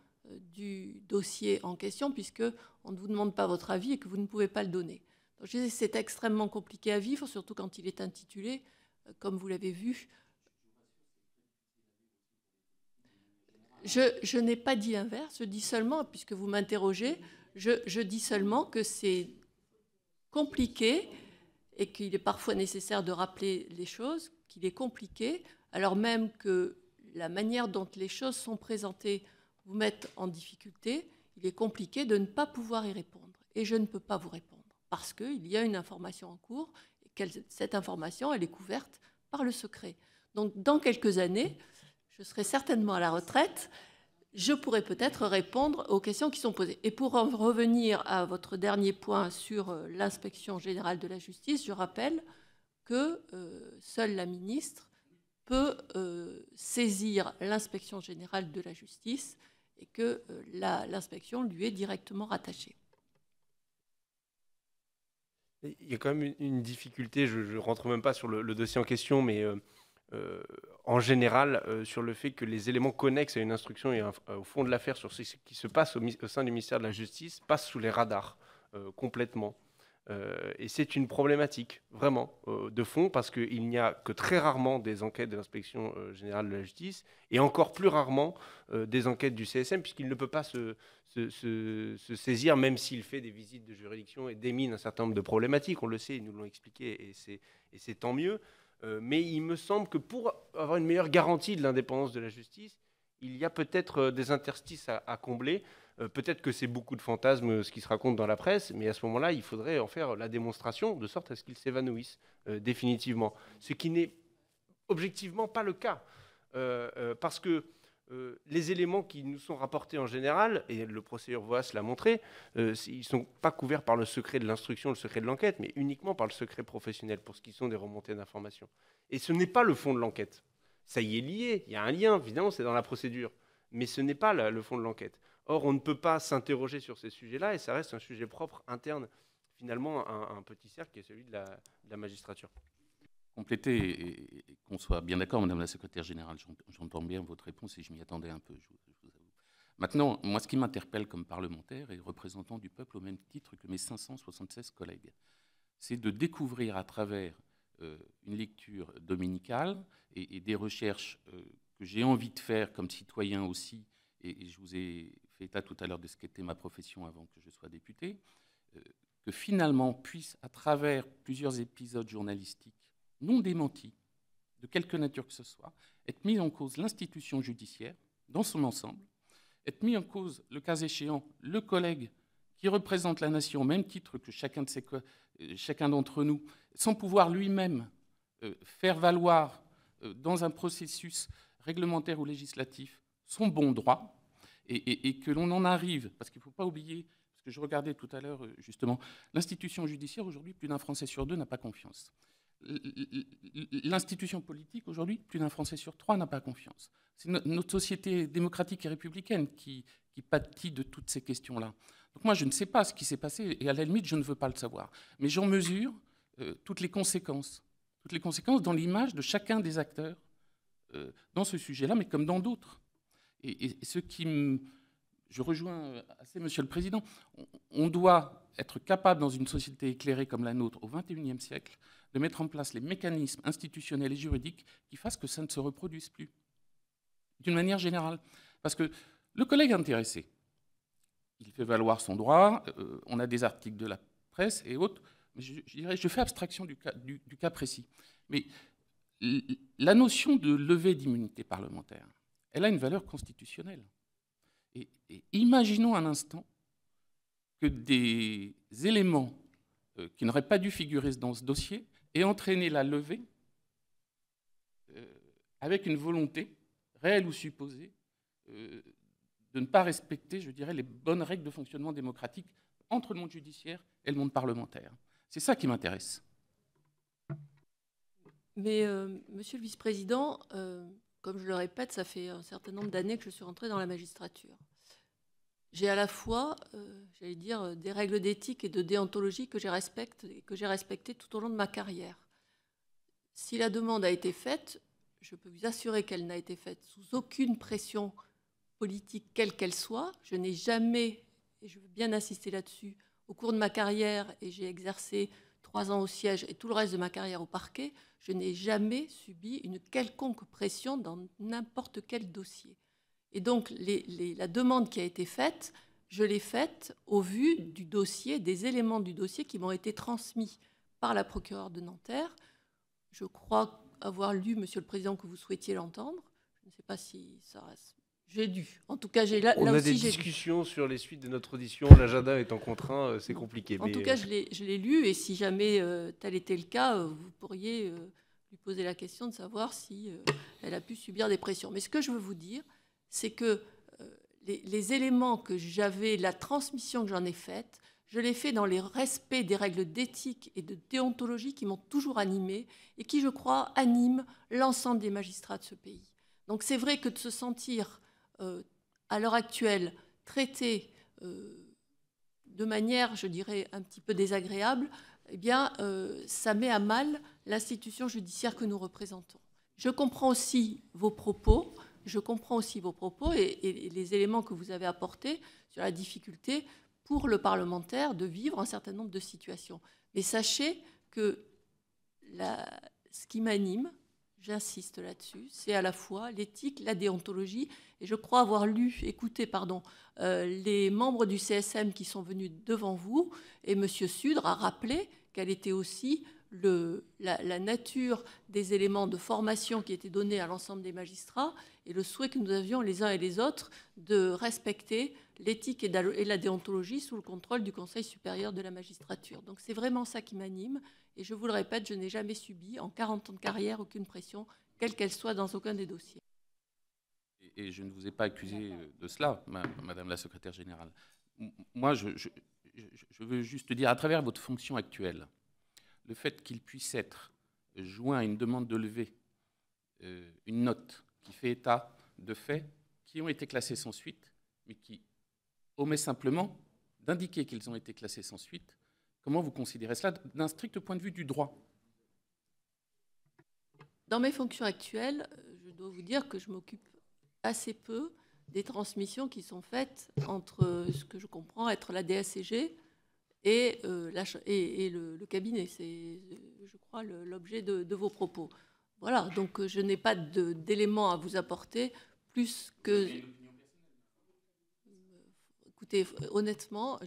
du dossier en question, puisqu'on ne vous demande pas votre avis et que vous ne pouvez pas le donner. Donc, je dis, c'est extrêmement compliqué à vivre, surtout quand il est intitulé, comme vous l'avez vu, Je n'ai pas dit l'inverse, je dis seulement, puisque vous m'interrogez, je dis seulement que c'est compliqué et qu'il est parfois nécessaire de rappeler les choses, qu'il est compliqué, alors même que la manière dont les choses sont présentées vous met en difficulté, il est compliqué de ne pas pouvoir y répondre. Et je ne peux pas vous répondre, parce qu'il y a une information en cours, et cette information, elle est couverte par le secret. Donc, dans quelques années, je serai certainement à la retraite, je pourrai peut-être répondre aux questions qui sont posées. Et pour en revenir à votre dernier point sur l'inspection générale de la justice, je rappelle que seule la ministre peut saisir l'inspection générale de la justice et que l'inspection lui est directement rattachée. Il y a quand même une difficulté, je ne rentre même pas sur le dossier en question, mais... en général, sur le fait que les éléments connexes à une instruction et au fond de l'affaire sur ce qui se passe au sein du ministère de la Justice passent sous les radars complètement. Et c'est une problématique, vraiment, de fond, parce qu'il n'y a que très rarement des enquêtes de l'inspection générale de la justice, et encore plus rarement des enquêtes du CSM, puisqu'il ne peut pas se saisir, même s'il fait des visites de juridiction et démine un certain nombre de problématiques. On le sait, ils nous l'ont expliqué, et c'est tant mieux. Mais il me semble que pour avoir une meilleure garantie de l'indépendance de la justice, il y a peut-être des interstices à combler. Peut-être que c'est beaucoup de fantasmes ce qui se raconte dans la presse, mais à ce moment-là, il faudrait en faire la démonstration de sorte à ce qu'ils s'évanouissent définitivement. Ce qui n'est objectivement pas le cas. Parce que les éléments qui nous sont rapportés en général, et le procureur Voas l'a montré, ils ne sont pas couverts par le secret de l'instruction, le secret de l'enquête, mais uniquement par le secret professionnel pour ce qui sont des remontées d'informations. Et ce n'est pas le fond de l'enquête. Ça y est lié, il y a un lien, évidemment, c'est dans la procédure, mais ce n'est pas le fond de l'enquête. Or, on ne peut pas s'interroger sur ces sujets-là, et ça reste un sujet propre, interne, finalement, un petit cercle qui est celui de la magistrature. Compléter et qu'on soit bien d'accord, Madame la Secrétaire Générale, j'entends bien votre réponse et je m'y attendais un peu, je vous avoue. Maintenant, moi, ce qui m'interpelle comme parlementaire et représentant du peuple au même titre que mes 576 collègues, c'est de découvrir à travers une lecture dominicale et des recherches que j'ai envie de faire comme citoyen aussi, et je vous ai fait état tout à l'heure de ce qu'était ma profession avant que je sois député, que finalement puisse, à travers plusieurs épisodes journalistiques, non démenti, de quelque nature que ce soit, être mis en cause l'institution judiciaire dans son ensemble, être mis en cause, le cas échéant, le collègue qui représente la nation au même titre que chacun d'entre nous, sans pouvoir lui-même faire valoir dans un processus réglementaire ou législatif son bon droit, et que l'on en arrive, parce qu'il ne faut pas oublier, parce que je regardais tout à l'heure justement, l'institution judiciaire aujourd'hui, plus d'un Français sur deux n'a pas confiance. l'institution politique, aujourd'hui, plus d'un Français sur trois n'a pas confiance. C'est notre société démocratique et républicaine qui pâtit de toutes ces questions-là. Donc moi, je ne sais pas ce qui s'est passé, et à la limite, je ne veux pas le savoir. Mais j'en mesure toutes les conséquences dans l'image de chacun des acteurs dans ce sujet-là, mais comme dans d'autres. Et ce qui me... Je rejoins assez, Monsieur le Président. On doit être capable, dans une société éclairée comme la nôtre, au XXIe siècle, de mettre en place les mécanismes institutionnels et juridiques qui fassent que ça ne se reproduise plus, d'une manière générale. Parce que le collègue intéressé, il fait valoir son droit, on a des articles de la presse et autres, mais je fais abstraction du cas précis. Mais la notion de levée d'immunité parlementaire, elle a une valeur constitutionnelle. Et imaginons un instant que des éléments qui n'auraient pas dû figurer dans ce dossier aient entraîné la levée avec une volonté, réelle ou supposée, de ne pas respecter, je dirais, les bonnes règles de fonctionnement démocratique entre le monde judiciaire et le monde parlementaire. C'est ça qui m'intéresse. Mais, Monsieur le Vice-président... Comme je le répète, ça fait un certain nombre d'années que je suis rentrée dans la magistrature. J'ai à la fois, j'allais dire, des règles d'éthique et de déontologie que je respecte et que j'ai respectées tout au long de ma carrière. Si la demande a été faite, je peux vous assurer qu'elle n'a été faite sous aucune pression politique, quelle qu'elle soit. Je n'ai jamais, et je veux bien insister là-dessus, au cours de ma carrière, et j'ai exercé 3 ans au siège et tout le reste de ma carrière au parquet, je n'ai jamais subi une quelconque pression dans n'importe quel dossier. Et donc, la demande qui a été faite, je l'ai faite au vu du dossier, des éléments du dossier qui m'ont été transmis par la procureure de Nanterre. Je crois avoir lu, Monsieur le Président, que vous souhaitiez l'entendre. Je ne sais pas si ça reste... J'ai dû. En tout cas, j'ai là aussi... On a des discussions sur les suites de notre audition. L'agenda étant contraint, c'est compliqué. En tout cas, je l'ai lu. Et si jamais tel était le cas, vous pourriez lui poser la question de savoir si elle a pu subir des pressions. Mais ce que je veux vous dire, c'est que les éléments que j'avais, la transmission que j'en ai faite, je l'ai fait dans les respects des règles d'éthique et de déontologie qui m'ont toujours animée et qui, je crois, animent l'ensemble des magistrats de ce pays. Donc c'est vrai que de se sentir... à l'heure actuelle, traité de manière, je dirais, un petit peu désagréable, eh bien, ça met à mal l'institution judiciaire que nous représentons. Je comprends aussi vos propos, et les éléments que vous avez apportés sur la difficulté pour le parlementaire de vivre un certain nombre de situations. Mais sachez que ce qui m'anime, j'insiste là-dessus, c'est à la fois l'éthique, la déontologie, et je crois avoir écouté les membres du CSM qui sont venus devant vous, et M. Sudre a rappelé quelle était aussi la nature des éléments de formation qui étaient donnés à l'ensemble des magistrats, et le souhait que nous avions les uns et les autres de respecter l'éthique et la déontologie sous le contrôle du Conseil supérieur de la magistrature. Donc c'est vraiment ça qui m'anime. Et je vous le répète, je n'ai jamais subi, en 40 ans de carrière, aucune pression, quelle qu'elle soit, dans aucun des dossiers. Et je ne vous ai pas accusé de cela, Madame la Secrétaire Générale. Moi, je veux juste dire, à travers votre fonction actuelle, le fait qu'il puisse être joint à une demande de levée, une note qui fait état de faits qui ont été classés sans suite, mais qui omet simplement d'indiquer qu'ils ont été classés sans suite. Comment vous considérez cela d'un strict point de vue du droit? Dans mes fonctions actuelles, je dois vous dire que je m'occupe assez peu des transmissions qui sont faites entre ce que je comprends être la DACG et le cabinet. C'est, je crois, l'objet de vos propos. Voilà, donc je n'ai pas d'éléments à vous apporter plus que... Écoutez, honnêtement,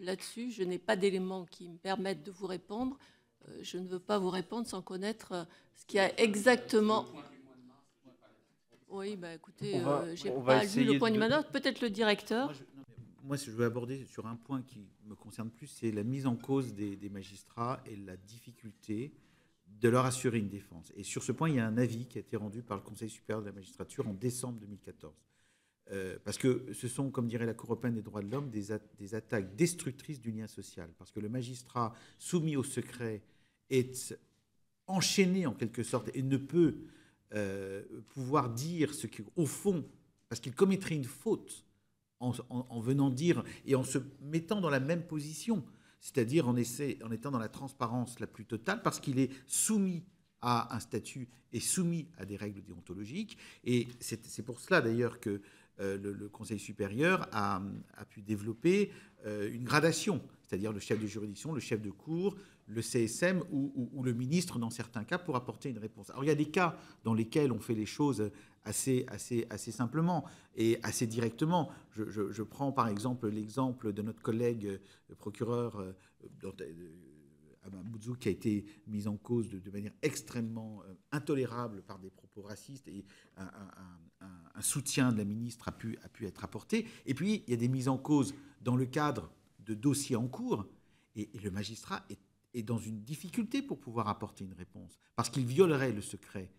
là-dessus, je n'ai pas d'éléments qui me permettent de vous répondre. Je ne veux pas vous répondre sans connaître ce qu'il y a exactement... Oui, bah, écoutez, je n'ai pas lu le point de ma note. Peut-être le directeur. Moi, ce que je veux aborder sur un point qui me concerne plus, c'est la mise en cause des magistrats et la difficulté de leur assurer une défense. Et sur ce point, il y a un avis qui a été rendu par le Conseil supérieur de la magistrature en décembre 2014. Parce que ce sont, comme dirait la Cour européenne des droits de l'homme, des attaques destructrices du lien social. Parce que le magistrat soumis au secret est enchaîné en quelque sorte et ne peut pouvoir dire ce qu'au fond, parce qu'il commettrait une faute en venant dire et en se mettant dans la même position, c'est-à-dire en étant dans la transparence la plus totale, parce qu'il est soumis à un statut et soumis à des règles déontologiques. Et c'est pour cela d'ailleurs que le Conseil supérieur a pu développer une gradation, c'est-à-dire le chef de juridiction, le chef de cour, le CSM ou le ministre dans certains cas pour apporter une réponse. Alors il y a des cas dans lesquels on fait les choses assez simplement et assez directement. Je prends par exemple l'exemple de notre collègue le procureur Aboudzou qui a été mise en cause de manière extrêmement intolérable par des propos racistes et un soutien de la ministre a pu être apporté. Et puis, il y a des mises en cause dans le cadre de dossiers en cours et le magistrat est dans une difficulté pour pouvoir apporter une réponse parce qu'il violerait le secret.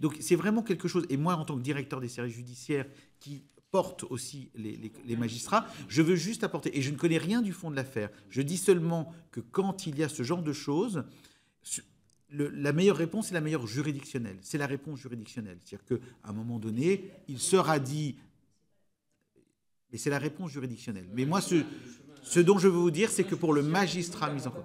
Donc c'est vraiment quelque chose. Et moi, en tant que directeur des services judiciaires qui porte aussi les magistrats, je veux juste apporter, et je ne connais rien du fond de l'affaire, je dis seulement que quand il y a ce genre de choses, la meilleure réponse est la meilleure juridictionnelle. C'est la réponse juridictionnelle. C'est-à-dire qu'à un moment donné, il sera dit... Mais c'est la réponse juridictionnelle. Mais moi, ce dont je veux vous dire, c'est que pour le magistrat mis en cause...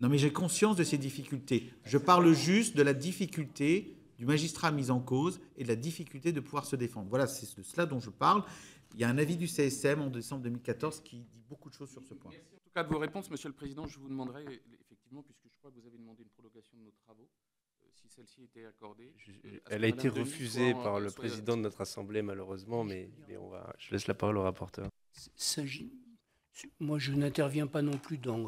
Non, mais j'ai conscience de ces difficultés. Je parle juste de la difficulté... du magistrat mis en cause et de la difficulté de pouvoir se défendre. Voilà, c'est de cela dont je parle. Il y a un avis du CSM en décembre 2014 qui dit beaucoup de choses sur ce point. Merci en tout cas de vos réponses, Monsieur le Président. Je vous demanderai, effectivement, puisque je crois que vous avez demandé une prolongation de nos travaux, si celle-ci était accordée. Elle a été refusée par le Président de notre Assemblée, malheureusement, mais je laisse la parole au rapporteur. Moi, je n'interviens pas non plus dans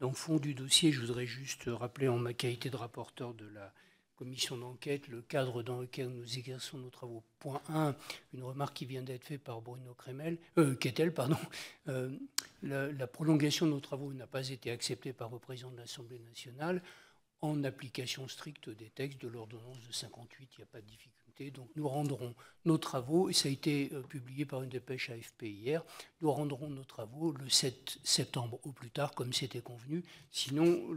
le fond du dossier. Je voudrais juste rappeler, en ma qualité de rapporteur de la commission d'enquête, le cadre dans lequel nous exerçons nos travaux. Point 1, une remarque qui vient d'être faite par Bruno Quétel, la prolongation de nos travaux n'a pas été acceptée par le président de l'Assemblée nationale en application stricte des textes de l'ordonnance de 58, il n'y a pas de difficulté. Donc nous rendrons nos travaux, et ça a été publié par une dépêche AFP hier, nous rendrons nos travaux le 7 septembre au plus tard, comme c'était convenu, sinon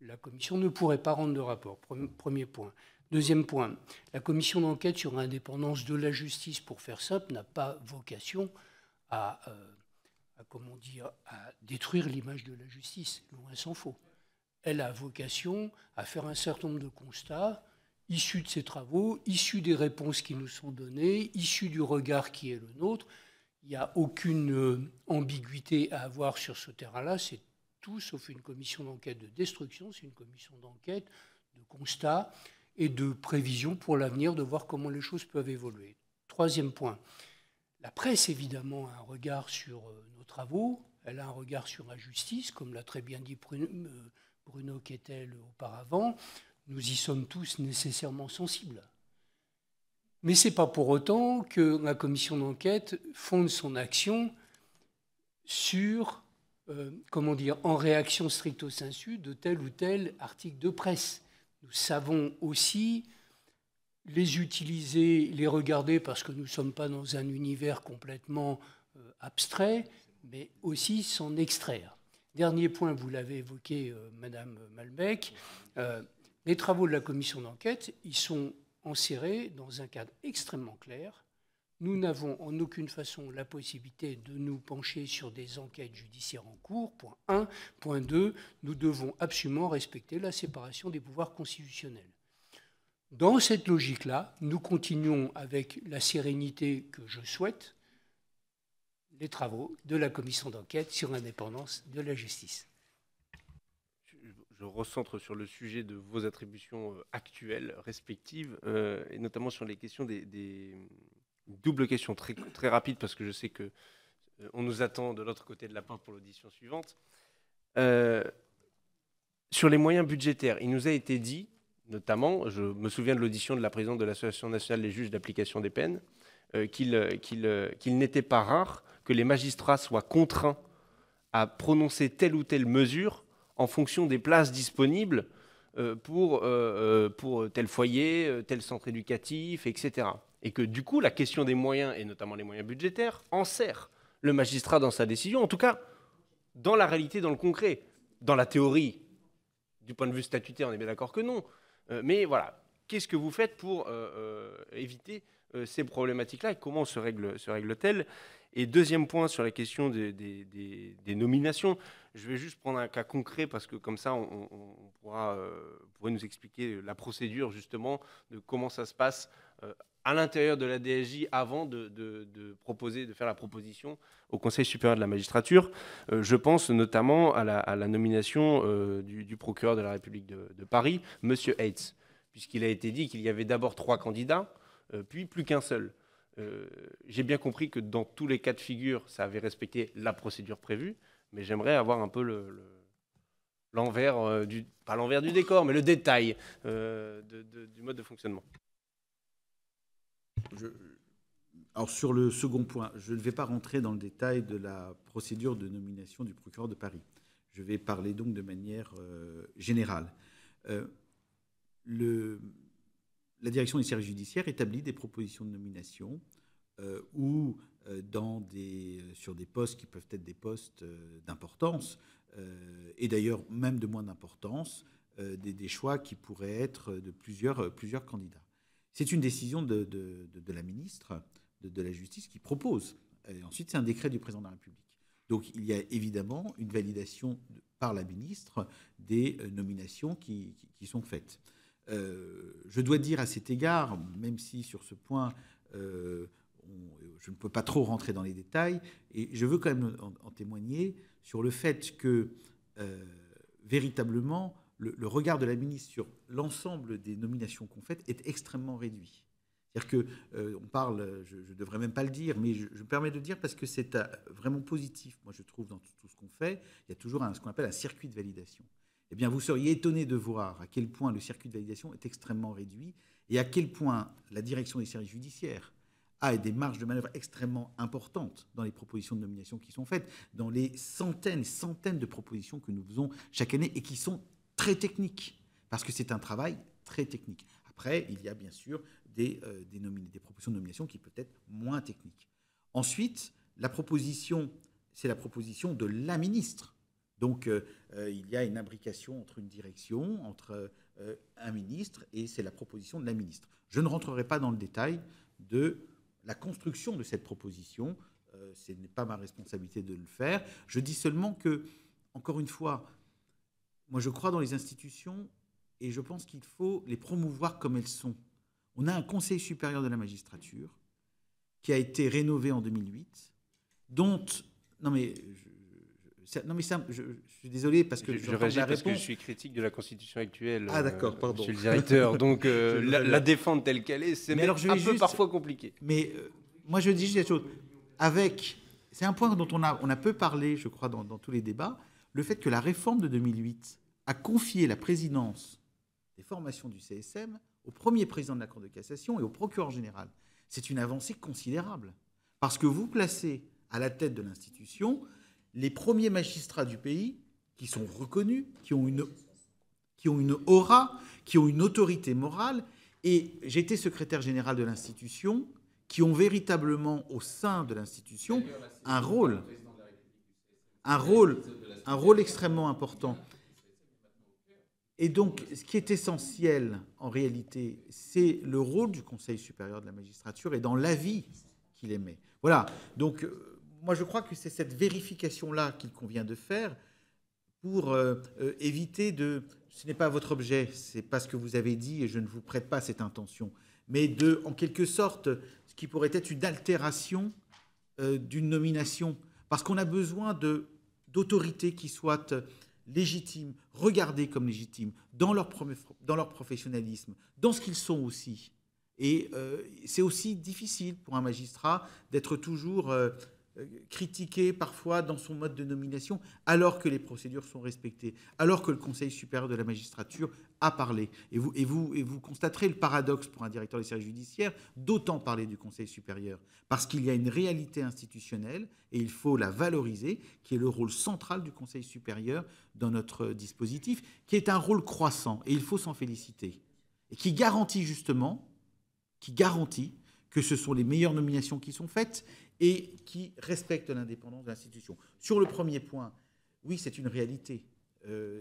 la commission ne pourrait pas rendre de rapport, premier point. Deuxième point, la commission d'enquête sur l'indépendance de la justice, pour faire simple, n'a pas vocation à détruire l'image de la justice, loin s'en faut. Elle a vocation à faire un certain nombre de constats issus de ses travaux, issus des réponses qui nous sont données, issus du regard qui est le nôtre. Il n'y a aucune ambiguïté à avoir sur ce terrain-là, c'est tout sauf une commission d'enquête de destruction, c'est une commission d'enquête, de constat et de prévision pour l'avenir, de voir comment les choses peuvent évoluer. Troisième point, la presse évidemment a un regard sur nos travaux, elle a un regard sur la justice, comme l'a très bien dit Bruno Quétel auparavant, nous y sommes tous nécessairement sensibles. Mais ce n'est pas pour autant que la commission d'enquête fonde son action sur... en réaction stricto sensu de tel ou tel article de presse. Nous savons aussi les utiliser, les regarder, parce que nous ne sommes pas dans un univers complètement abstrait, mais aussi s'en extraire. Dernier point, vous l'avez évoqué, Madame Malbec, les travaux de la commission d'enquête, ils sont enserrés dans un cadre extrêmement clair. Nous n'avons en aucune façon la possibilité de nous pencher sur des enquêtes judiciaires en cours, point 1. Point 2, nous devons absolument respecter la séparation des pouvoirs constitutionnels. Dans cette logique-là, nous continuons avec la sérénité que je souhaite, les travaux de la commission d'enquête sur l'indépendance de la justice. Je recentre sur le sujet de vos attributions actuelles, respectives, et notamment sur les questions des... Double question, très, très rapide, parce que je sais qu'on nous attend de l'autre côté de la porte pour l'audition suivante. Sur les moyens budgétaires, il nous a été dit, notamment, je me souviens de l'audition de la présidente de l'Association nationale des juges d'application des peines, qu'il n'était pas rare que les magistrats soient contraints à prononcer telle ou telle mesure en fonction des places disponibles pour tel foyer, tel centre éducatif, etc. Et que du coup, la question des moyens, et notamment les moyens budgétaires, enserre le magistrat dans sa décision, en tout cas dans la réalité, dans le concret. Dans la théorie, Du point de vue statutaire, on est bien d'accord que non. Mais voilà, qu'est-ce que vous faites pour éviter ces problématiques-là et comment se règle-t-elle? Et deuxième point sur la question des nominations, je vais juste prendre un cas concret parce que comme ça, on pourra nous expliquer la procédure justement de comment ça se passe à l'intérieur de la DSJ avant de faire la proposition au Conseil supérieur de la magistrature. Je pense notamment à la nomination du procureur de la République de Paris, M. Heitz, puisqu'il a été dit qu'il y avait d'abord 3 candidats, puis plus qu'un seul. J'ai bien compris que dans tous les cas de figure, ça avait respecté la procédure prévue, mais j'aimerais avoir un peu l'envers, pas l'envers du décor, mais le détail du mode de fonctionnement. Alors sur le second point, je ne vais pas rentrer dans le détail de la procédure de nomination du procureur de Paris. Je vais parler donc de manière générale. La direction des services judiciaires établit des propositions de nomination sur des postes qui peuvent être des postes d'importance et d'ailleurs même de moins d'importance, des choix qui pourraient être de plusieurs candidats. C'est une décision de la ministre de la Justice qui propose. Et ensuite, c'est un décret du président de la République. Donc, il y a évidemment une validation par la ministre des nominations qui sont faites. Je dois dire à cet égard, même si sur ce point, je ne peux pas trop rentrer dans les détails, et je veux quand même en témoigner sur le fait que, véritablement, le regard de la ministre sur l'ensemble des nominations qu'on fait est extrêmement réduit. C'est-à-dire qu'on parle, je ne devrais même pas le dire, mais je me permets de le dire parce que c'est vraiment positif, moi je trouve, dans tout ce qu'on fait. Il y a toujours ce qu'on appelle un circuit de validation. Eh bien, vous seriez étonné de voir à quel point le circuit de validation est extrêmement réduit et à quel point la direction des services judiciaires a des marges de manœuvre extrêmement importantes dans les propositions de nomination qui sont faites, dans les centaines de propositions que nous faisons chaque année et qui sont très techniques, parce que c'est un travail très technique. Après, il y a bien sûr des propositions de nomination qui peuvent être moins techniques. Ensuite, la proposition, c'est la proposition de la ministre. Donc, il y a une imbrication entre une direction, entre un ministre, et c'est la proposition de la ministre. Je ne rentrerai pas dans le détail de la construction de cette proposition. Ce n'est pas ma responsabilité de le faire. Je dis seulement que, encore une fois, moi je crois dans les institutions et je pense qu'il faut les promouvoir comme elles sont. On a un Conseil supérieur de la magistrature qui a été rénové en 2008, dont... Non mais... je suis désolé parce que je réagis parce que je suis critique de la Constitution actuelle. Ah d'accord, pardon. Monsieur le directeur, donc la défendre telle qu'elle est, c'est un peu parfois compliqué. Mais moi je dis juste quelque chose. C'est un point dont on a peu parlé, je crois, dans tous les débats, le fait que la réforme de 2008 a confié la présidence des formations du CSM au premier président de la Cour de cassation et au procureur général. C'est une avancée considérable parce que vous placez à la tête de l'institution les premiers magistrats du pays qui sont reconnus, qui ont une aura, qui ont une autorité morale. Et j'étais secrétaire général de l'institution, qui ont véritablement au sein de l'institution un rôle extrêmement important. Et donc, ce qui est essentiel en réalité, c'est le rôle du Conseil supérieur de la magistrature et dans l'avis qu'il émet. Voilà. Donc... Moi, je crois que c'est cette vérification-là qu'il convient de faire pour éviter de... Ce n'est pas votre objet, ce n'est pas ce que vous avez dit et je ne vous prête pas cette intention, mais de, en quelque sorte, ce qui pourrait être une altération d'une nomination. Parce qu'on a besoin d'autorités qui soient légitimes, regardées comme légitimes, dans leur professionnalisme, dans ce qu'ils sont aussi. Et c'est aussi difficile pour un magistrat d'être toujours... critiqué parfois dans son mode de nomination, alors que les procédures sont respectées, alors que le Conseil supérieur de la magistrature a parlé. Et vous constaterez le paradoxe pour un directeur des services judiciaires d'autant parler du Conseil supérieur, parce qu'il y a une réalité institutionnelle, et il faut la valoriser, qui est le rôle central du Conseil supérieur dans notre dispositif, qui est un rôle croissant, et il faut s'en féliciter, et qui garantit justement, que ce sont les meilleures nominations qui sont faites, et qui respecte l'indépendance de l'institution. Sur le premier point, oui, c'est une réalité.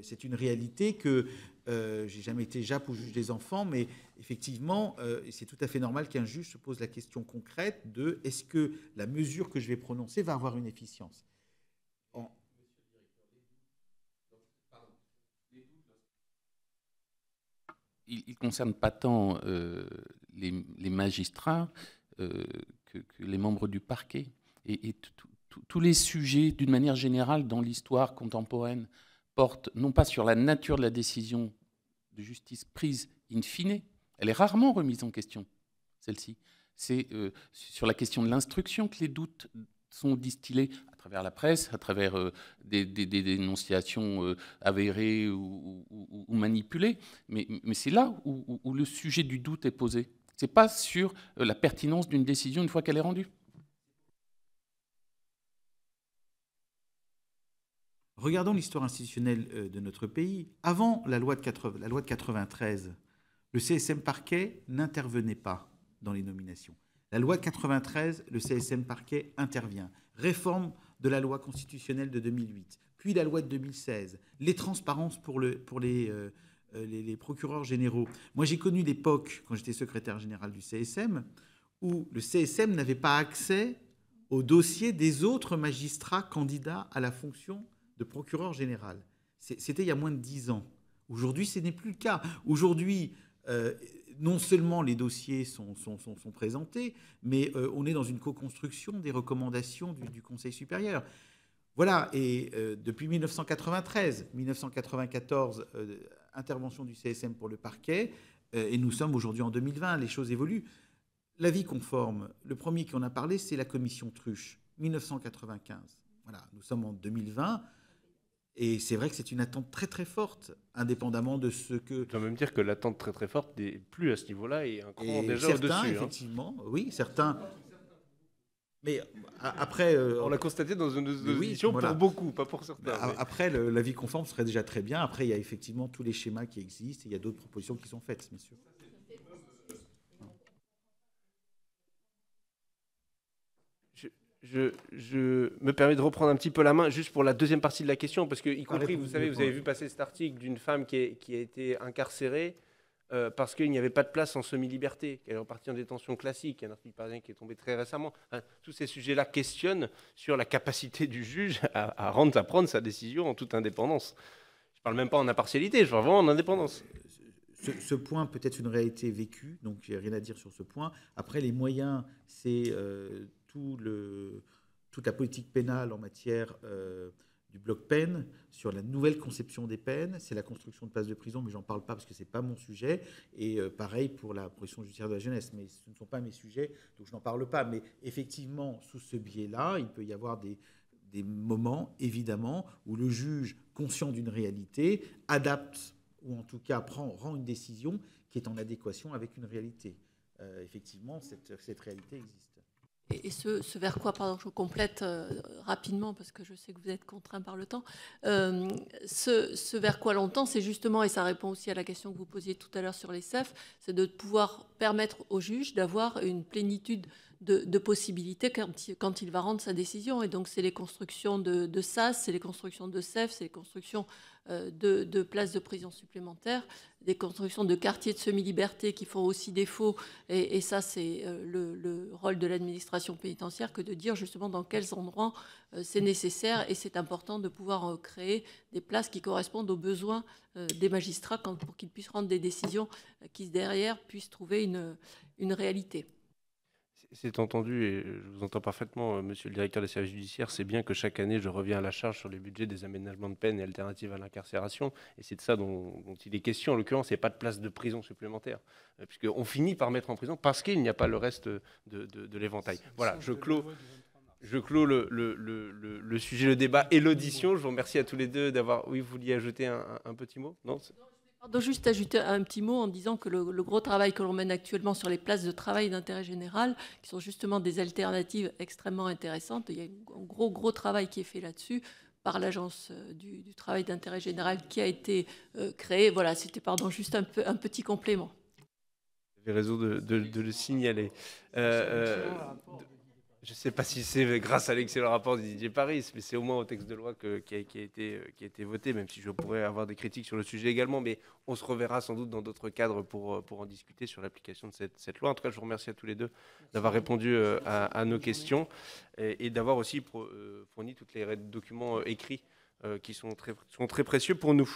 C'est une réalité que j'ai jamais été jappe ou juge des enfants, mais effectivement, c'est tout à fait normal qu'un juge se pose la question concrète de est-ce que la mesure que je vais prononcer va avoir une efficience. Il ne concerne pas tant les magistrats que les membres du parquet. Et tous les sujets, d'une manière générale, dans l'histoire contemporaine, portent non pas sur la nature de la décision de justice prise in fine, elle est rarement remise en question, celle-ci. C'est sur la question de l'instruction que les doutes sont distillés à travers la presse, à travers des dénonciations avérées ou manipulées. Mais c'est là où le sujet du doute est posé. Ce n'est pas sur la pertinence d'une décision une fois qu'elle est rendue. Regardons l'histoire institutionnelle de notre pays. Avant la loi de 93, le CSM parquet n'intervenait pas dans les nominations. La loi de 93, le CSM parquet intervient. Réforme de la loi constitutionnelle de 2008, puis la loi de 2016, les transparences pour les procureurs généraux. Moi, j'ai connu l'époque, quand j'étais secrétaire général du CSM, où le CSM n'avait pas accès aux dossiers des autres magistrats candidats à la fonction de procureur général. C'était il y a moins de 10 ans. Aujourd'hui, ce n'est plus le cas. Aujourd'hui, non seulement les dossiers sont présentés, mais on est dans une co-construction des recommandations du Conseil supérieur. Voilà, et depuis 1993, 1994, intervention du CSM pour le parquet, et nous sommes aujourd'hui en 2020, les choses évoluent. L'avis conforme, le premier qui en a parlé, c'est la commission Truche, 1995. Voilà, nous sommes en 2020. Et c'est vrai que c'est une attente très très forte, indépendamment de ce que... Je dois même dire que l'attente très très forte n'est plus à ce niveau-là et un cran déjà au-dessus. Certains, effectivement, hein. Oui, certains... Mais après... on l'a constaté dans une audition, voilà. Pour beaucoup, pas pour certains. Bah, mais... Après, l'avis conforme serait déjà très bien. Après, il y a effectivement tous les schémas qui existent et il y a d'autres propositions qui sont faites, bien sûr. Je me permets de reprendre un petit peu la main juste pour la deuxième partie de la question, parce que, y compris, vous savez, vous avez vu passer cet article d'une femme qui a été incarcérée parce qu'il n'y avait pas de place en semi-liberté, qu'elle est repartie en détention classique, un article parisien qui est tombé très récemment. Hein, tous ces sujets-là questionnent sur la capacité du juge à prendre sa décision en toute indépendance. Je ne parle même pas en impartialité, je parle vraiment en indépendance. Ce point peut être une réalité vécue, donc j'ai rien à dire sur ce point. Après, les moyens, c'est... toute la politique pénale en matière du bloc peine, sur la nouvelle conception des peines, c'est la construction de places de prison, mais j'en parle pas parce que ce n'est pas mon sujet, et pareil pour la protection judiciaire de la jeunesse, mais ce ne sont pas mes sujets, donc je n'en parle pas. Mais effectivement, sous ce biais-là, il peut y avoir des moments, évidemment, où le juge, conscient d'une réalité, adapte, ou en tout cas rend une décision qui est en adéquation avec une réalité. Effectivement, cette réalité existe. Et ce vers quoi, pardon, je complète rapidement, parce que je sais que vous êtes contraint par le temps, ce vers quoi l'on tend, c'est justement, et ça répond aussi à la question que vous posiez tout à l'heure sur les CEF, c'est de pouvoir permettre au juge d'avoir une plénitude de possibilités quand il va rendre sa décision. Et donc, c'est les constructions de SAS, c'est les constructions de CEF, c'est les constructions de places de prison supplémentaires, des constructions de quartiers de semi-liberté qui font aussi défaut. Et ça, c'est le rôle de l'administration pénitentiaire que de dire justement dans quels endroits c'est nécessaire. Et c'est important de pouvoir créer des places qui correspondent aux besoins des magistrats pour qu'ils puissent rendre des décisions qui, derrière, puissent trouver une réalité. C'est entendu, et je vous entends parfaitement, monsieur le directeur des services judiciaires, c'est bien que chaque année, je reviens à la charge sur les budgets des aménagements de peine et alternatives à l'incarcération, et c'est de ça dont il est question. En l'occurrence, il n'y a pas de place de prison supplémentaire, puisqu'on finit par mettre en prison parce qu'il n'y a pas le reste de l'éventail. Voilà, je clôt le sujet, le débat et l'audition. Je vous remercie à tous les deux d'avoir... Oui, vous vouliez ajouter un petit mot? Non. Pardon, juste ajouter un petit mot en disant que le gros travail que l'on mène actuellement sur les places de travail d'intérêt général, qui sont justement des alternatives extrêmement intéressantes, il y a un gros travail qui est fait là-dessus par l'agence du travail d'intérêt général qui a été créée. Voilà, c'était, pardon, juste un petit complément. Vous avez raison de le signaler. Je ne sais pas si c'est grâce à l'excellent rapport de Didier Paris, mais c'est au moins au texte de loi qui a été voté, même si je pourrais avoir des critiques sur le sujet également. Mais on se reverra sans doute dans d'autres cadres pour en discuter sur l'application de cette loi. En tout cas, je vous remercie à tous les deux d'avoir répondu à nos questions et d'avoir aussi fourni tous les documents écrits qui sont très précieux pour nous.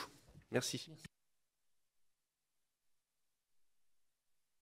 Merci.